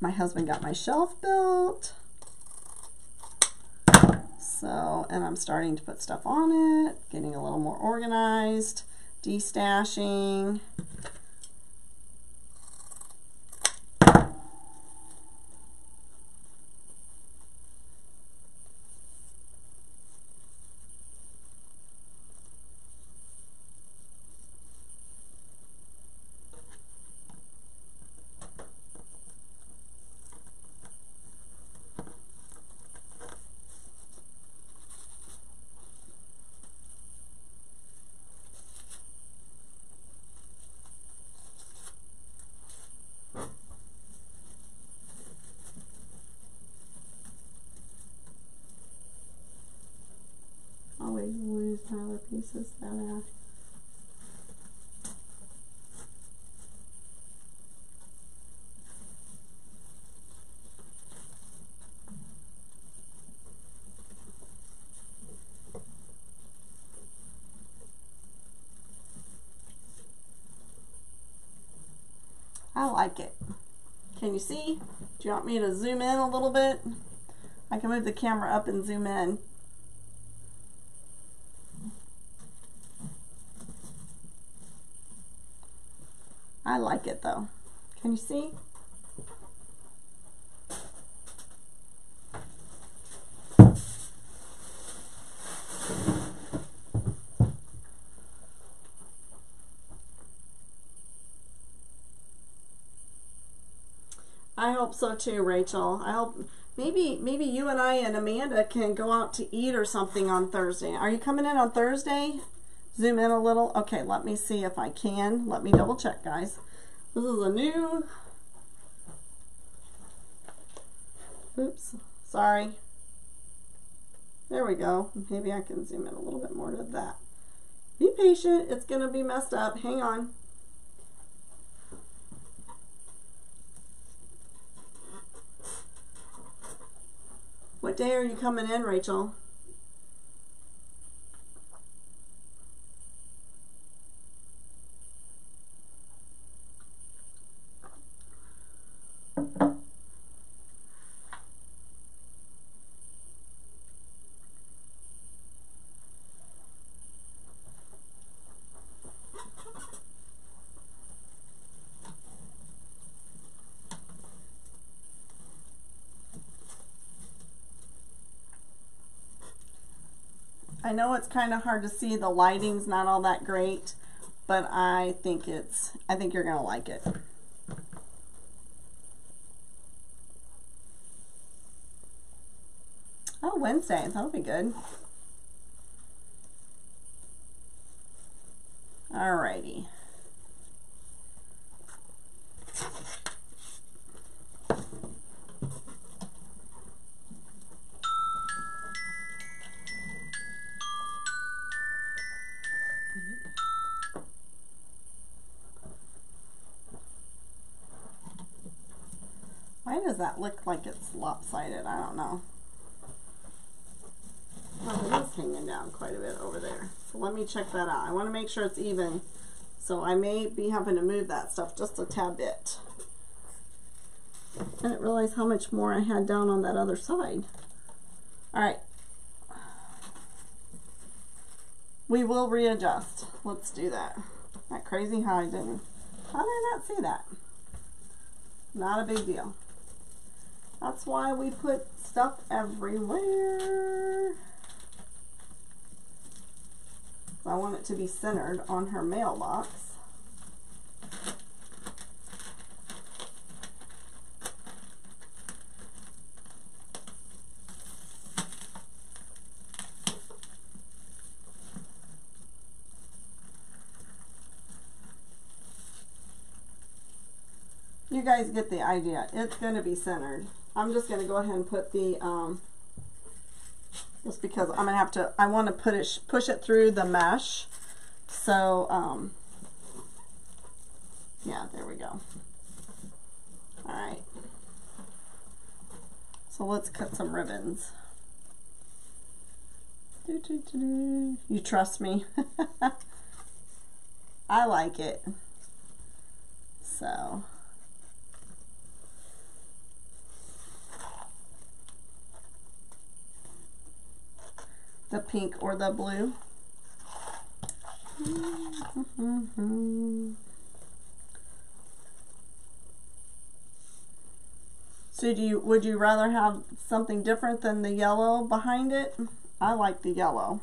my husband got my shelf built. So, and I'm starting to put stuff on it, getting a little more organized, destashing. Pieces that are I like it. Can you see? Do you want me to zoom in a little bit? I can move the camera up and zoom in. I like it though. Can you see? I hope so too, Rachel. I hope maybe you and I and Amanda can go out to eat or something on Thursday. Are you coming in on Thursday? Zoom in a little. Okay, let me see if I can. Let me double check, guys. This is a new... Oops, sorry. There we go. Maybe I can zoom in a little bit more to that. Be patient. It's going to be messed up. Hang on. What day are you coming in, Rachel? I know it's kind of hard to see, the lighting's not all that great, but I think you're gonna like it. Oh, Wednesday, that'll be good. does that look like it's lopsided? I don't know. Well, it is hanging down quite a bit over there. So let me check that out. I want to make sure it's even. So I may be having to move that stuff just a tad bit. I didn't realize how much more I had down on that other side. All right. We will readjust. Let's do that. Isn't that crazy how I didn't? How did I not see that? Not a big deal. That's why we put stuff everywhere. I want it to be centered on her mailbox. You guys get the idea. It's going to be centered. I'm just going to go ahead and put the, just because I'm going to have to, I want to push it through the mesh. So, yeah, there we go. All right. So let's cut some ribbons. Doo, doo, doo, doo. You trust me? I like it. So... the pink or the blue. So would you rather have something different than the yellow behind it? I like the yellow.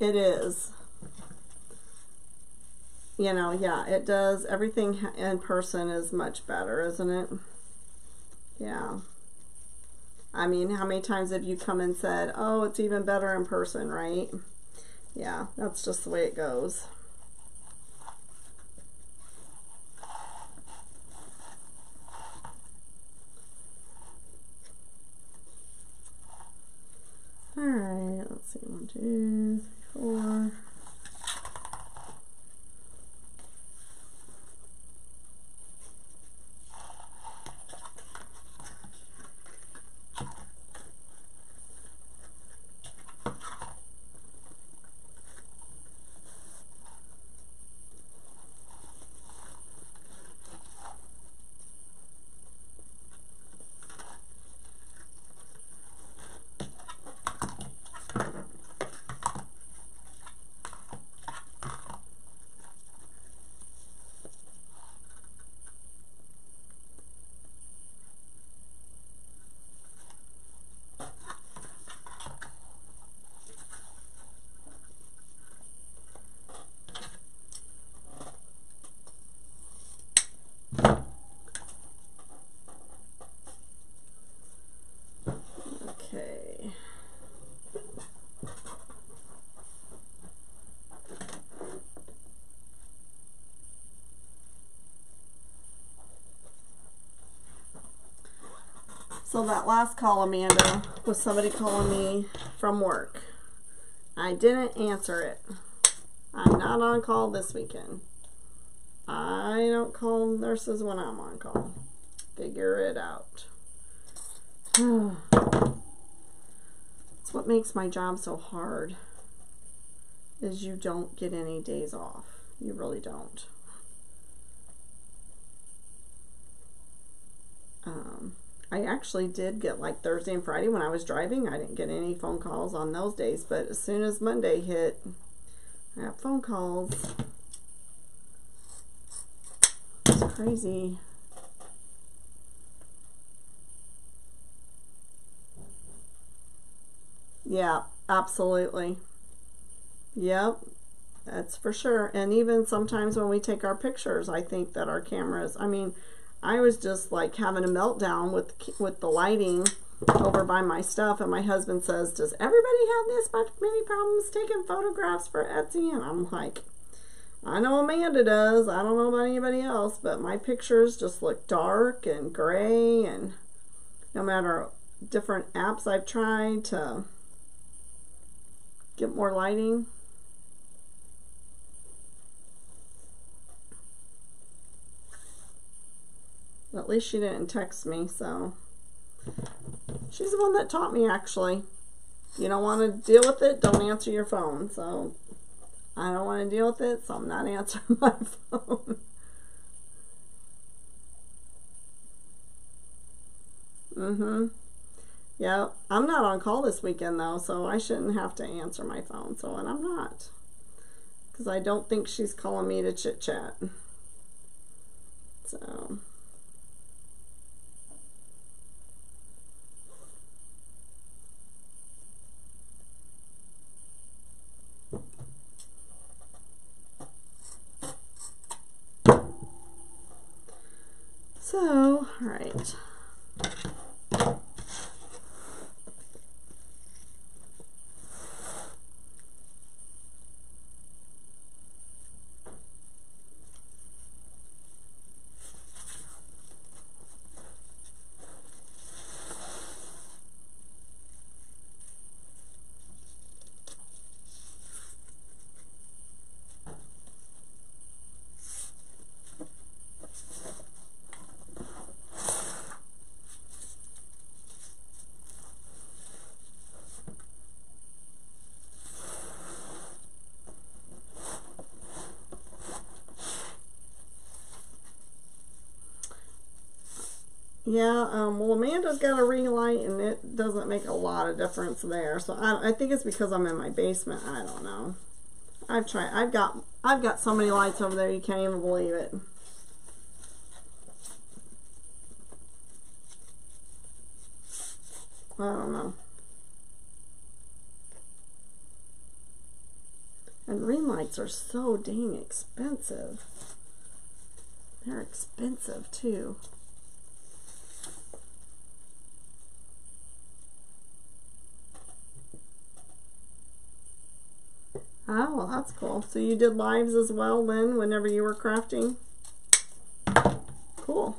It is, you know, yeah, it does. Everything in person is much better, isn't it? Yeah. I mean, how many times have you come and said, oh, it's even better in person, right? Yeah, that's just the way it goes. All right, let's see, 1, 2, 3, 4. So that last call, Amanda, was somebody calling me from work. I didn't answer it. I'm not on call this weekend. I don't call nurses when I'm on call. Figure it out. That's what makes my job so hard, is you don't get any days off. You really don't. I actually did get like Thursday and Friday when I was driving. I didn't get any phone calls on those days, but as soon as Monday hit, I got phone calls. It's crazy. Yeah, absolutely. Yep, that's for sure. And even sometimes when we take our pictures, I think that our cameras, I mean, I was just like having a meltdown with the lighting over by my stuff, and my husband says, does everybody have this much many problems taking photographs for Etsy? And I'm like, I know Amanda does, I don't know about anybody else, but my pictures just look dark and gray, and no matter different apps I've tried to get more lighting. At least she didn't text me, so she's the one that taught me, actually. You don't want to deal with it, don't answer your phone. So I don't want to deal with it, so I'm not answering my phone. Yeah, I'm not on call this weekend, though, so I shouldn't have to answer my phone. So, and I'm not, because I don't think she's calling me to chit-chat. So... all right. Yeah, well, Amanda's got a ring light, and it doesn't make a lot of difference there. So I think it's because I'm in my basement. I don't know. I've tried. I've got so many lights over there you can't even believe it. I don't know. And ring lights are so dang expensive. They're expensive too. Oh, well, that's cool. So you did lives as well, Lynn, whenever you were crafting? Cool.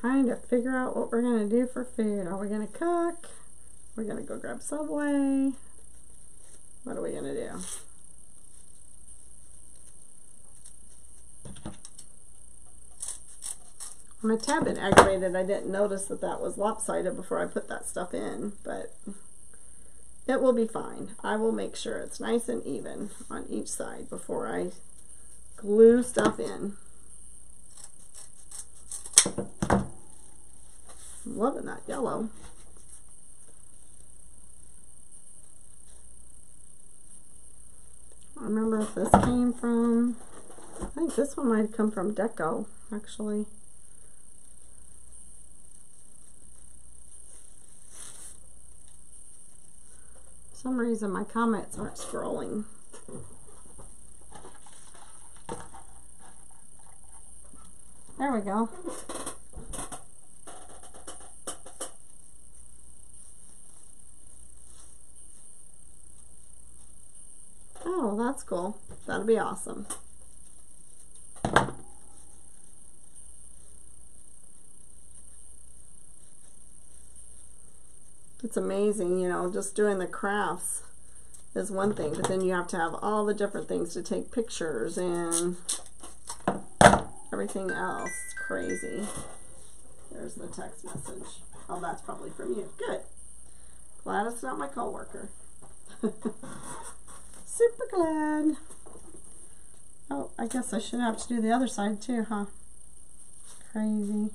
Trying to figure out what we're going to do for food. Are we going to cook? We're going to go grab Subway. What are we going to do? I'm a tad bit aggravated. I didn't notice that that was lopsided before I put that stuff in, but it will be fine. I will make sure it's nice and even on each side before I glue stuff in. I'm loving that yellow. I don't remember if this came from, I think this one might have come from Deco, actually. For some reason my comments aren't scrolling. There we go. Oh, that's cool. That'll be awesome. It's amazing, you know, just doing the crafts is one thing, but then you have to have all the different things to take pictures and everything else. It's crazy. There's the text message. Oh, that's probably from you. Good. Glad it's not my coworker. Super glad. Oh, I guess I should have to do the other side too, huh? Crazy.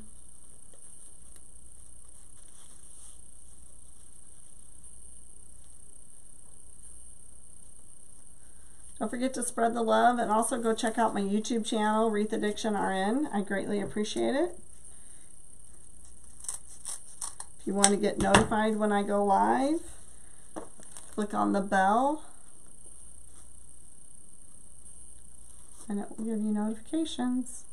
Don't forget to spread the love, and also go check out my YouTube channel, Wreath Addiction RN. I greatly appreciate it. If you want to get notified when I go live, click on the bell, and it will give you notifications.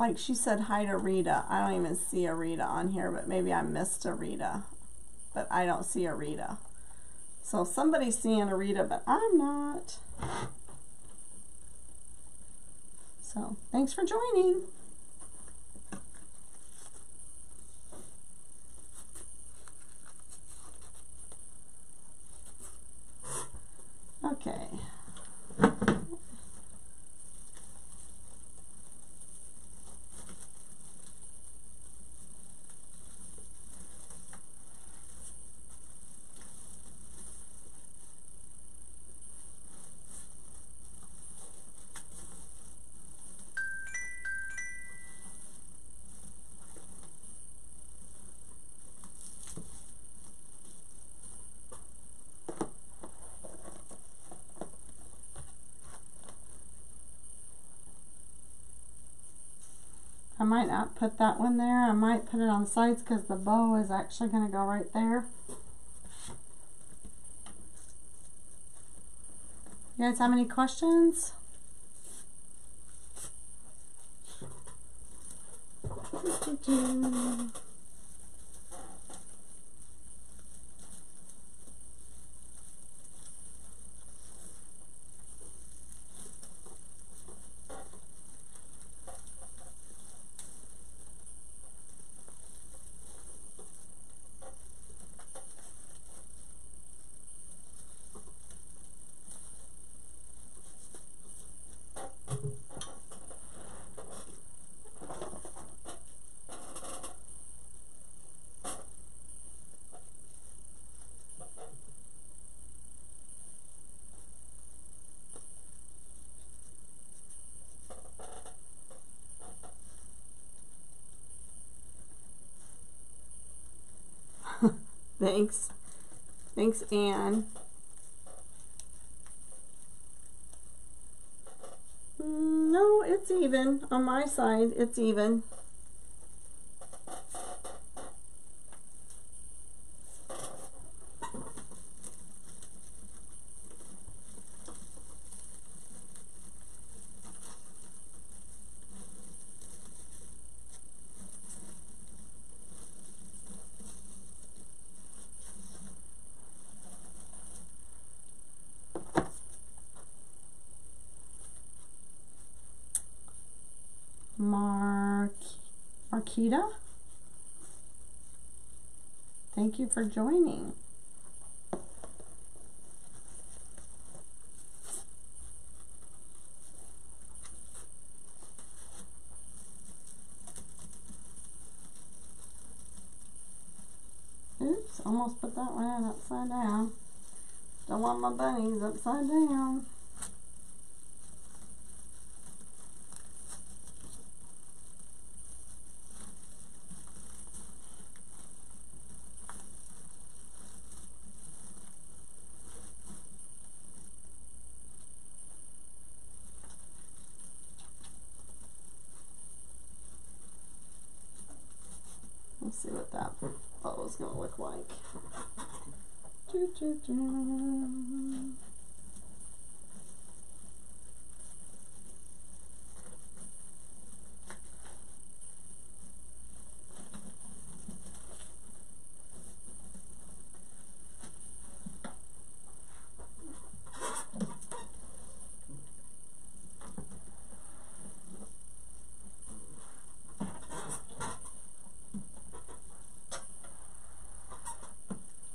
Like she said hi to Rita. I don't even see a Rita on here, but maybe I missed a Rita. But I don't see a Rita. So somebody's seeing a Rita, but I'm not. So thanks for joining. Okay. I might not put that one there. I might put it on the sides because the bow is actually going to go right there. You guys have any questions? Thanks. Thanks, Anne. No, it's even. On my side, it's even. Marquita, thank you for joining. Oops, almost put that one upside down. Don't want my bunnies upside down. See what that thought it was going to look like. Doo, doo, doo.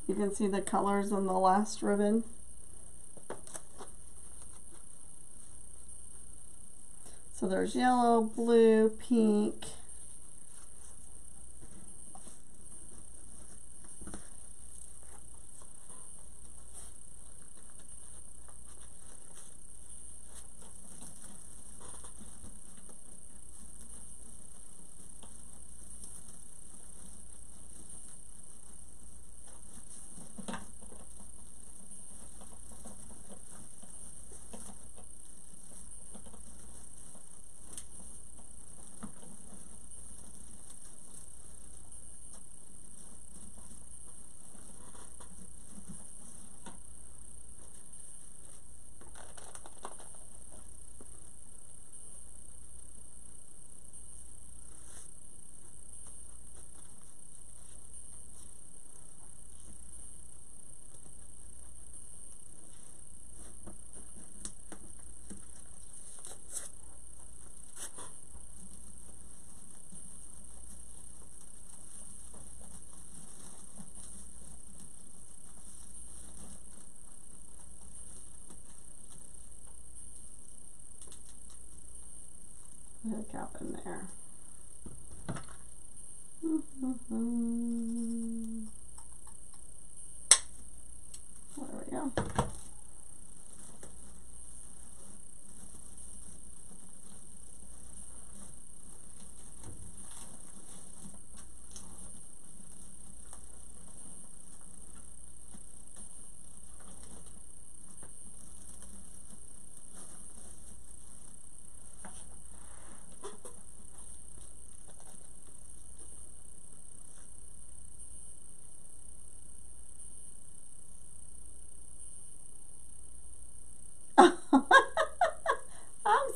You can see the colors on the last ribbon. So there's yellow, blue, pink, up in there. There we go.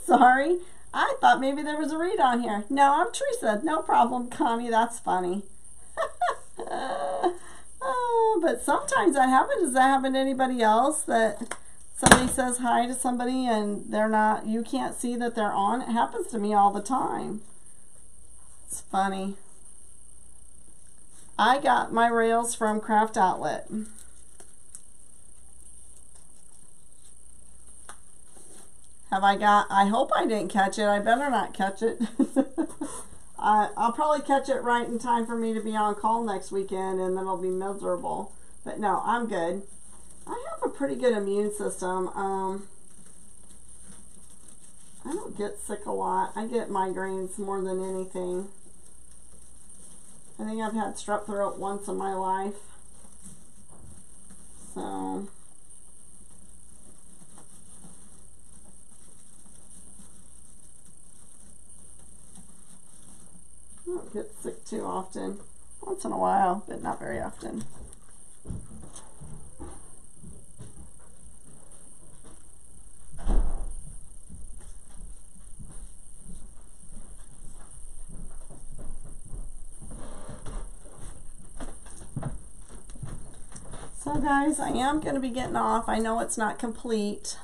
Sorry, I thought maybe there was a read on here. No, I'm Teresa. No problem, Connie. That's funny. But sometimes that happens. Does that happen to anybody else, that somebody says hi to somebody and they're not, you can't see that they're on? It happens to me all the time. It's funny. I got my rails from Craft Outlet. Have I got, I hope I didn't catch it. I better not catch it. I'll probably catch it right in time for me to be on call next weekend, and then I'll be miserable. But no, I'm good. I have a pretty good immune system. I don't get sick a lot. I get migraines more than anything. I think I've had strep throat once in my life. So... I don't get sick too often. Once in a while, but not very often. So guys, I am going to be getting off. I know it's not complete.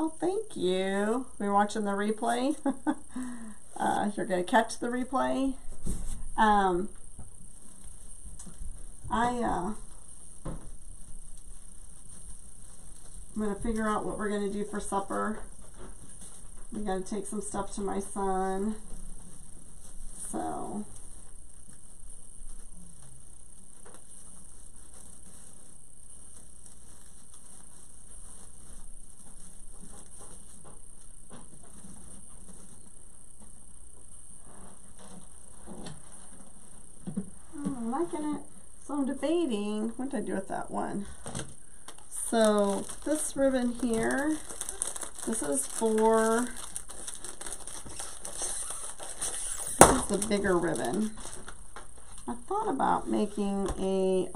Oh, thank you. We're watching the replay. You're going to catch the replay. I'm going to figure out what we're going to do for supper. We got to take some stuff to my son. So... liking it. So I'm debating, what did I do with that one? So this ribbon here, this is for, this is the bigger ribbon. I thought about making a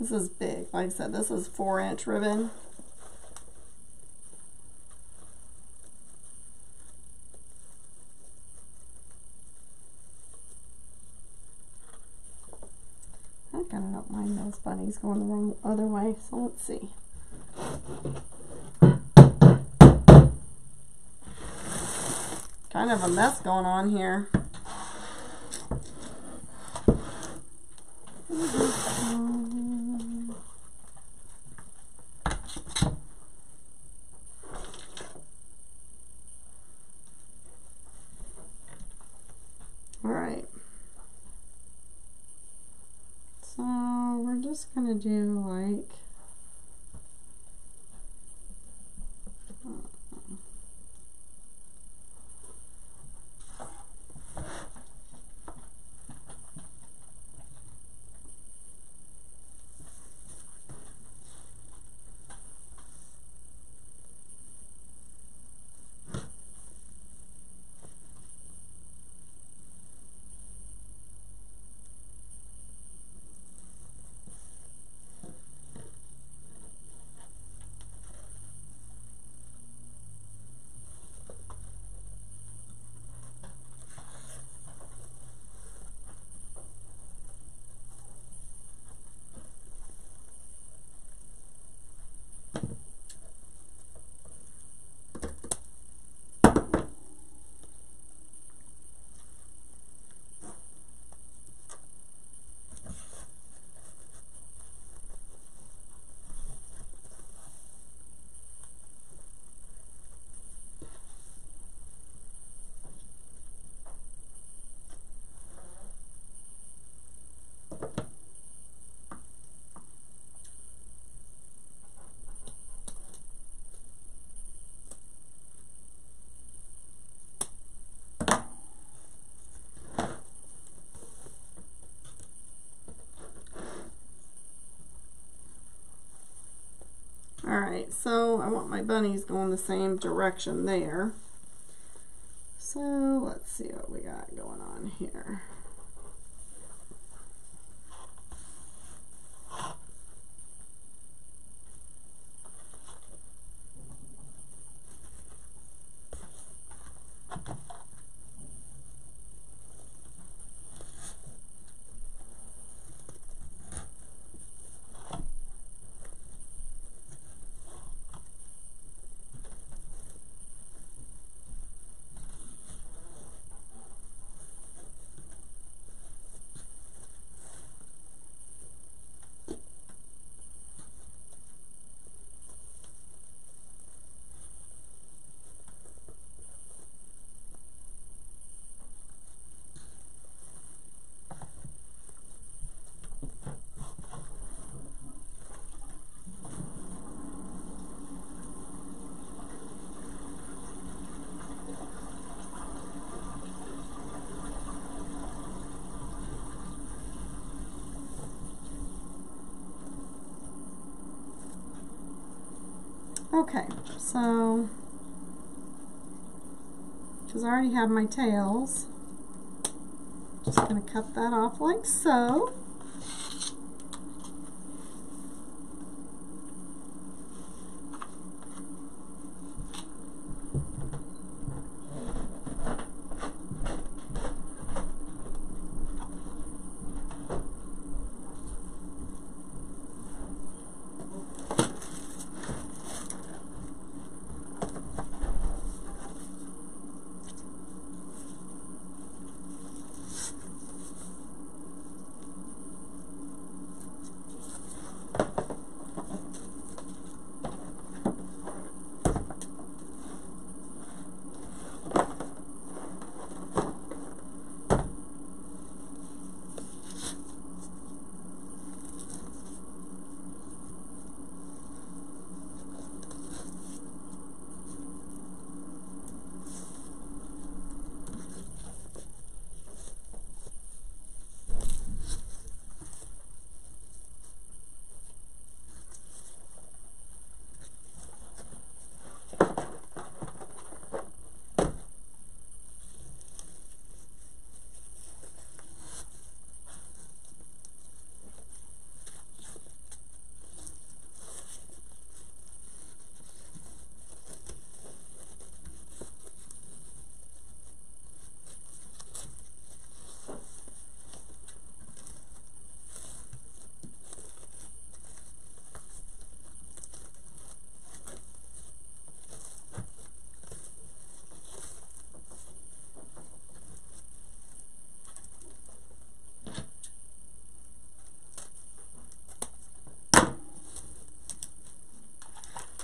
this is big. Like I said, this is 4-inch ribbon. I kind of don't mind those bunnies going the wrong other way, so let's see. Kind of a mess going on here. Just gonna do like Alright, so I want my bunnies going the same direction there. So let's see what we got going on here. Okay, so, because I already have my tails, just going to cut that off like so.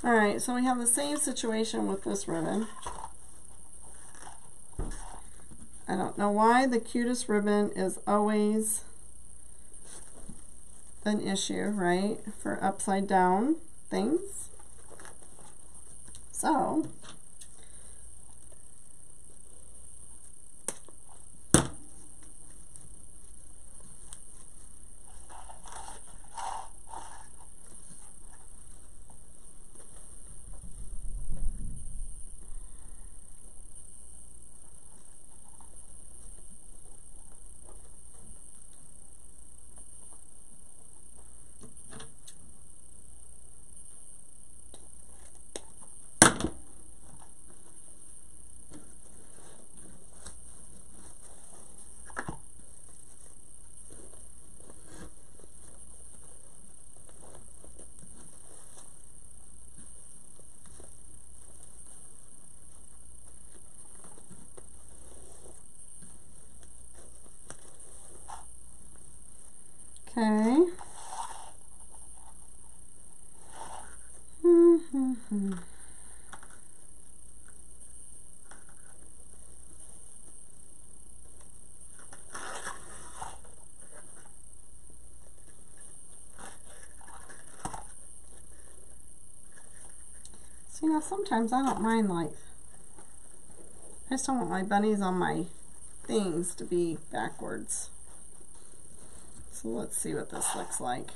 Alright, so we have the same situation with this ribbon. I don't know why the cutest ribbon is always an issue, right, for upside down things. So okay. So, you know, sometimes I don't mind, like, I just don't want my bunnies on my things to be backwards. So let's see what this looks like.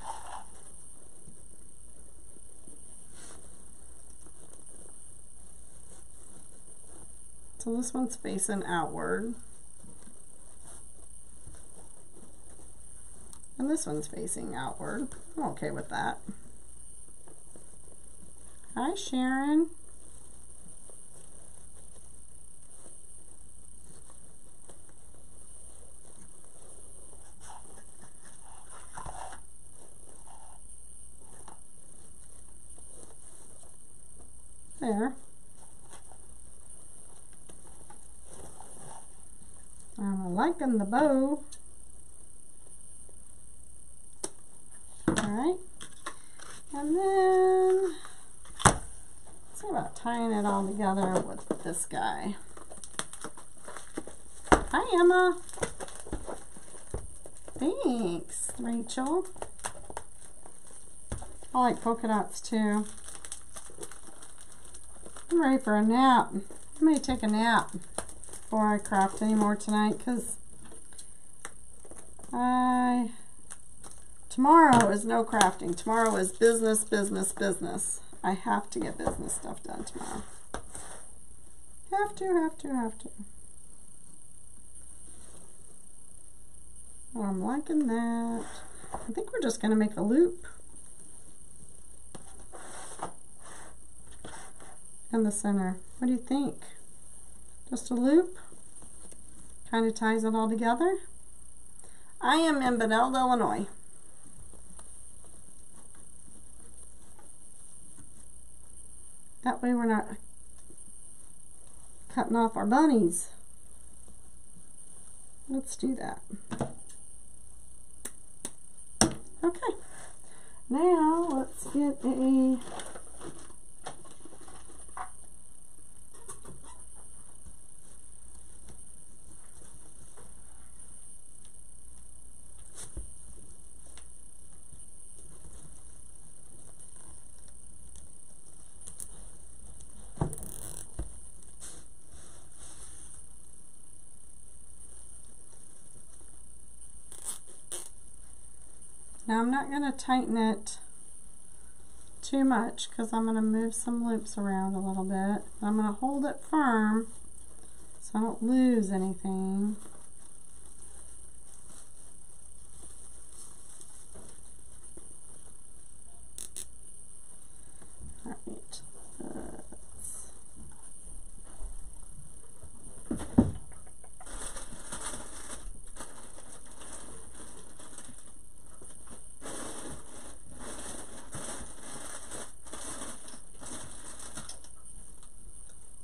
So this one's facing outward. And this one's facing outward. I'm okay with that. Hi, Sharon. There. I'm liking the bow. Alright. And then let's see about tying it all together with this guy. Hi, Emma. Thanks, Rachel. I like polka dots too. I'm ready for a nap. I may take a nap before I craft anymore tonight, because tomorrow is no crafting. Tomorrow is business, business, business. I have to get business stuff done tomorrow. Have to. Oh, I'm liking that. I think we're just going to make a loop in the center. What do you think? Just a loop? Kind of ties it all together? I am in Benilde, Illinois. That way we're not cutting off our bunnies. Let's do that. Okay. Now let's get a now I'm not going to tighten it too much because I'm going to move some loops around a little bit. I'm going to hold it firm so I don't lose anything. Alright.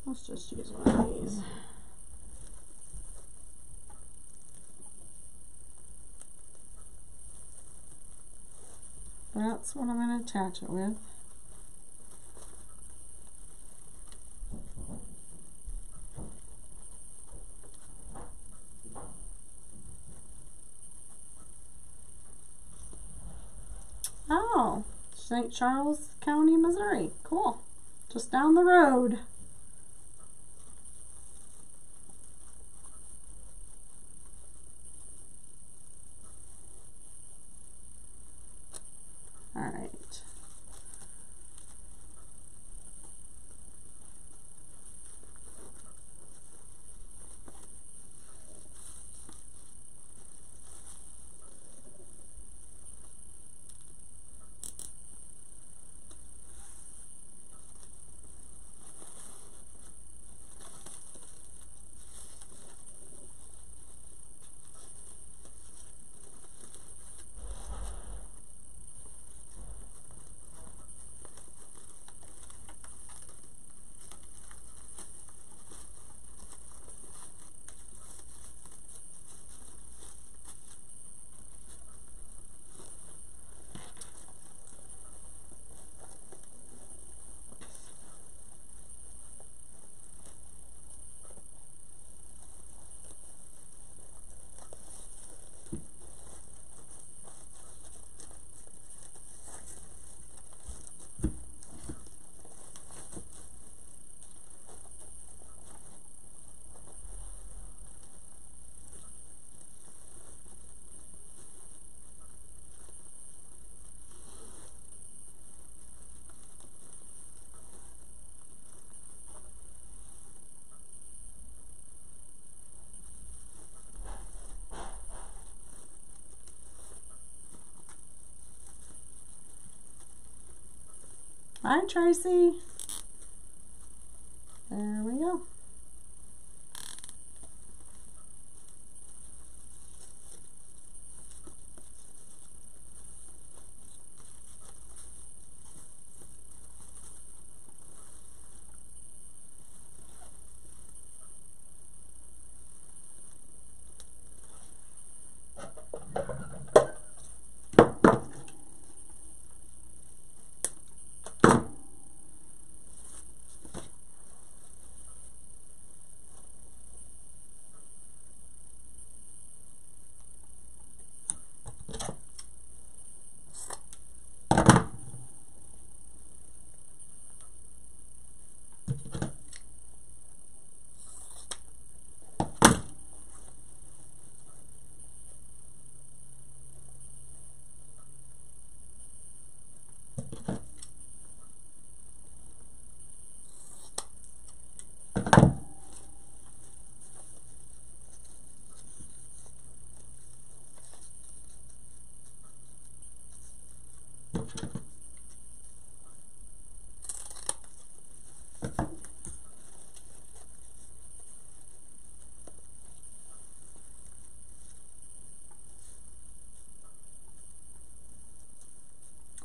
Let's just use one of these. That's what I'm going to attach it with. St. Charles County, Missouri. Cool. Just down the road. All right. Hi, Tracy. There we go.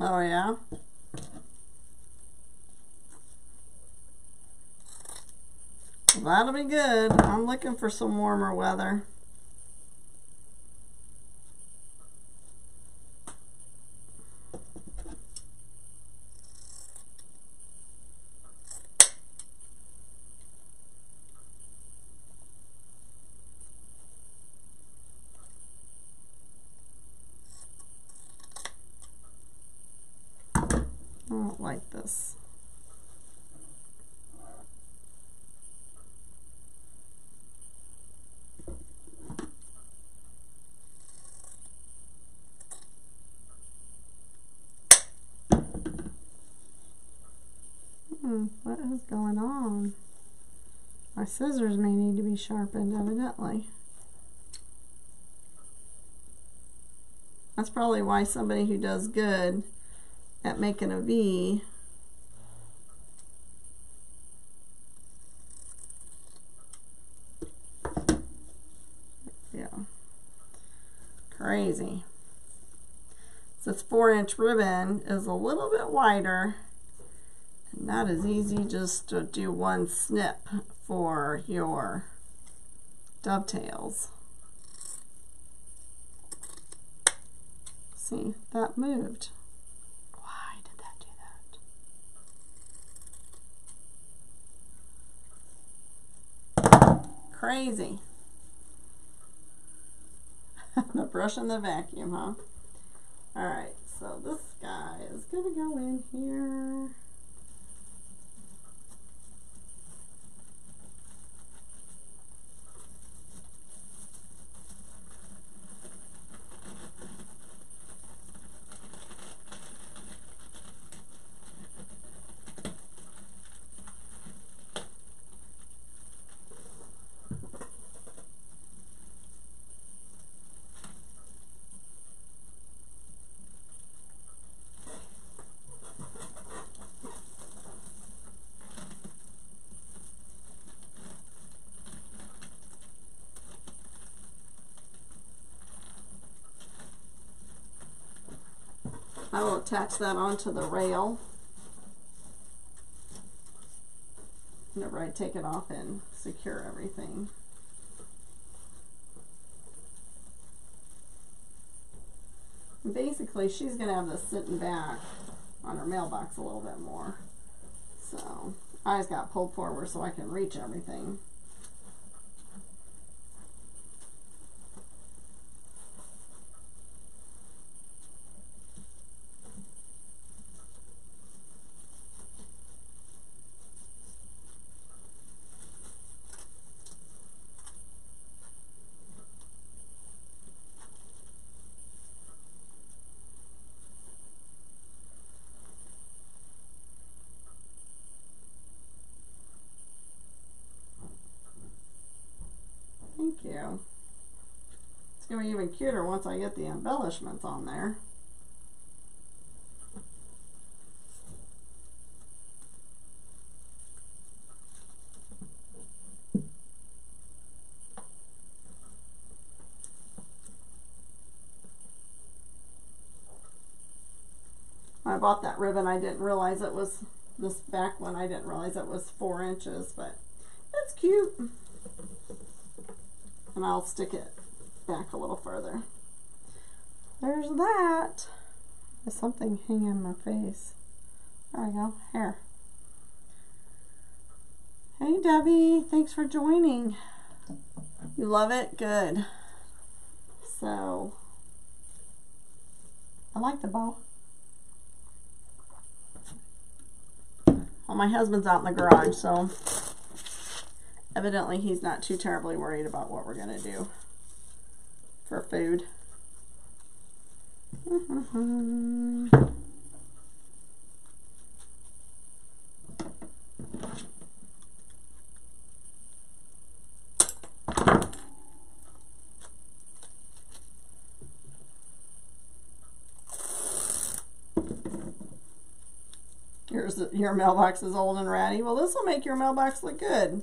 Oh, yeah. That'll be good. I'm looking for some warmer weather. What is going on? My scissors may need to be sharpened, evidently. That's probably why somebody who does good at making a V crazy. So this 4-inch ribbon is a little bit wider and not as easy just to do one snip for your dovetails. See, that moved. Why did that do that? Crazy. The brush and the vacuum, huh? All right, So this guy is gonna go in here. I will attach that onto the rail. Whenever I take it off and secure everything. And basically, she's going to have this sitting back on her mailbox a little bit more. So, I just got pulled forward so I can reach everything. It's going to be even cuter once I get the embellishments on there. I bought that ribbon. I didn't realize it was this back one. I didn't realize it was 4 inches, but it's cute. And I'll stick it back a little further. There's that. There's something hanging in my face. There we go. Hair. Hey Debbie, thanks for joining. You love it? Good. So, I like the bow. Well, my husband's out in the garage, so evidently he's not too terribly worried about what we're gonna do for food. Here's your mailbox is old and ratty. Well, this will make your mailbox look good.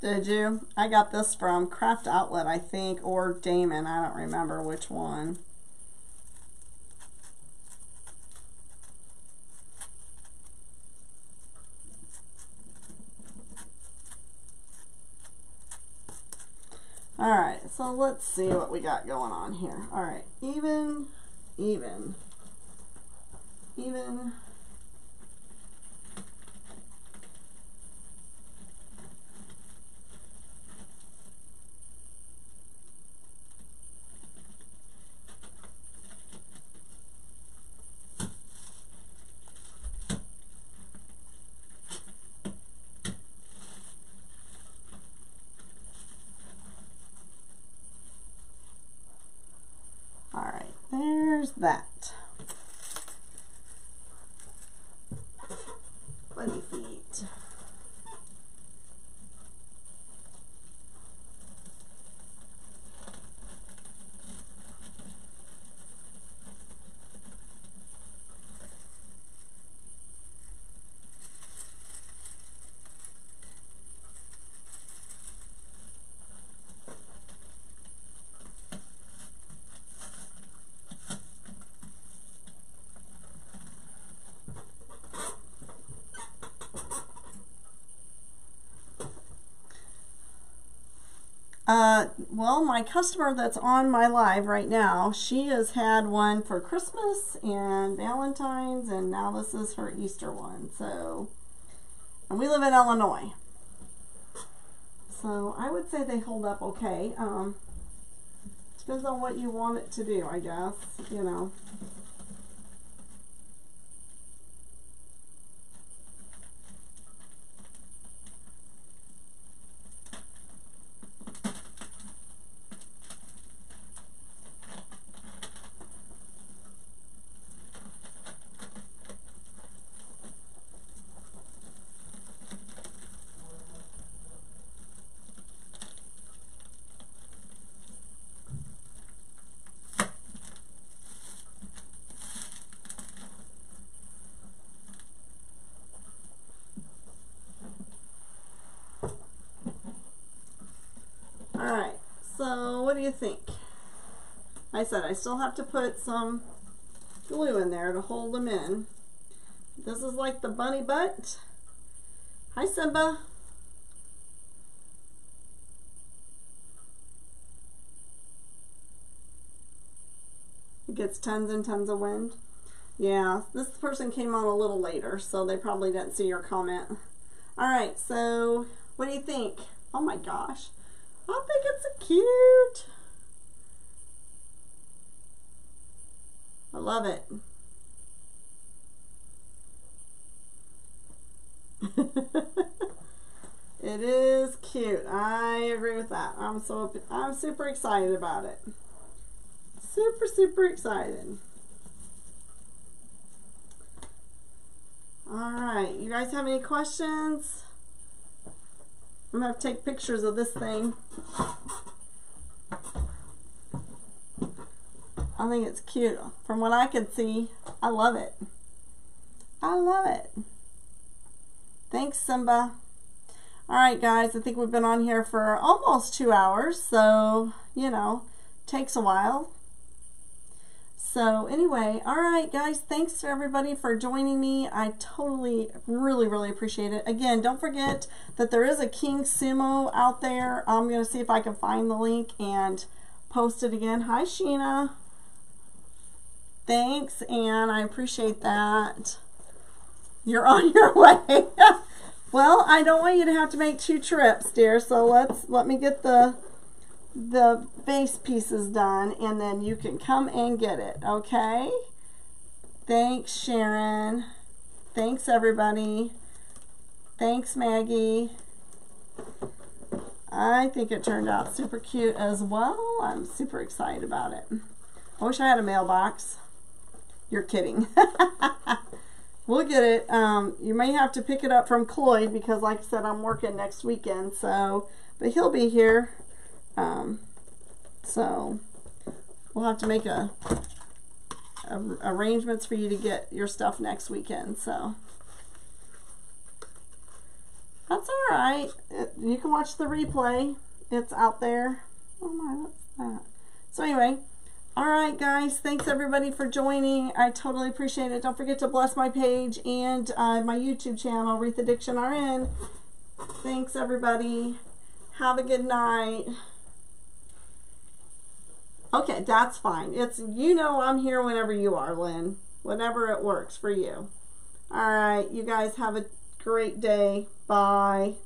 Did you? I got this from Craft Outlet, I think, or Damon. I don't remember which one. All right, so let's see what we got going on here. All right, even. That. Fuzzy feet. Well, my customer that's on my live right now, she has had one for Christmas and Valentine's, and now this is her Easter one. So, and we live in Illinois. So I would say they hold up okay. Depends on what you want it to do, I guess, you know. Alright, so what do you think? I said I still have to put some glue in there to hold them in. This is like the bunny butt. Hi Simba. It gets tons and tons of wind. Yeah, this person came on a little later, so they probably didn't see your comment. Alright, so what do you think? Oh my gosh. I think it's so cute. I love it. It is cute. I agree with that. I'm super excited about it. Super, super excited. All right. You guys have any questions? I'm going to have to take pictures of this thing. I think it's cute. From what I can see, I love it. I love it. Thanks, Simba. Alright, guys, I think we've been on here for almost 2 hours, so, you know, takes a while. So, anyway, alright, guys, thanks to everybody for joining me. I totally, really, really appreciate it. Again, don't forget that there is a King Sumo out there. I'm going to see if I can find the link and post it again. Hi, Sheena. Thanks, and I appreciate that. You're on your way. Well, I don't want you to have to make 2 trips, dear, so let me get the base pieces done, and then you can come and get it, okay? Thanks, Sharon. Thanks, everybody. Thanks, Maggie. I think it turned out super cute as well. I'm super excited about it. I wish I had a mailbox. You're kidding. We'll get it. You may have to pick it up from Cloyd because, like I said, I'm working next weekend, so, but he'll be here. So we'll have to make arrangements for you to get your stuff next weekend. So that's all right. You can watch the replay. It's out there. Oh my, what's that? So anyway, all right, guys. Thanks everybody for joining. I totally appreciate it. Don't forget to bless my page and my YouTube channel, Wreath Addiction RN. Thanks everybody. Have a good night. Okay, that's fine. It's, you know, I'm here whenever you are, Lynn. Whenever it works for you. All right, you guys have a great day. Bye.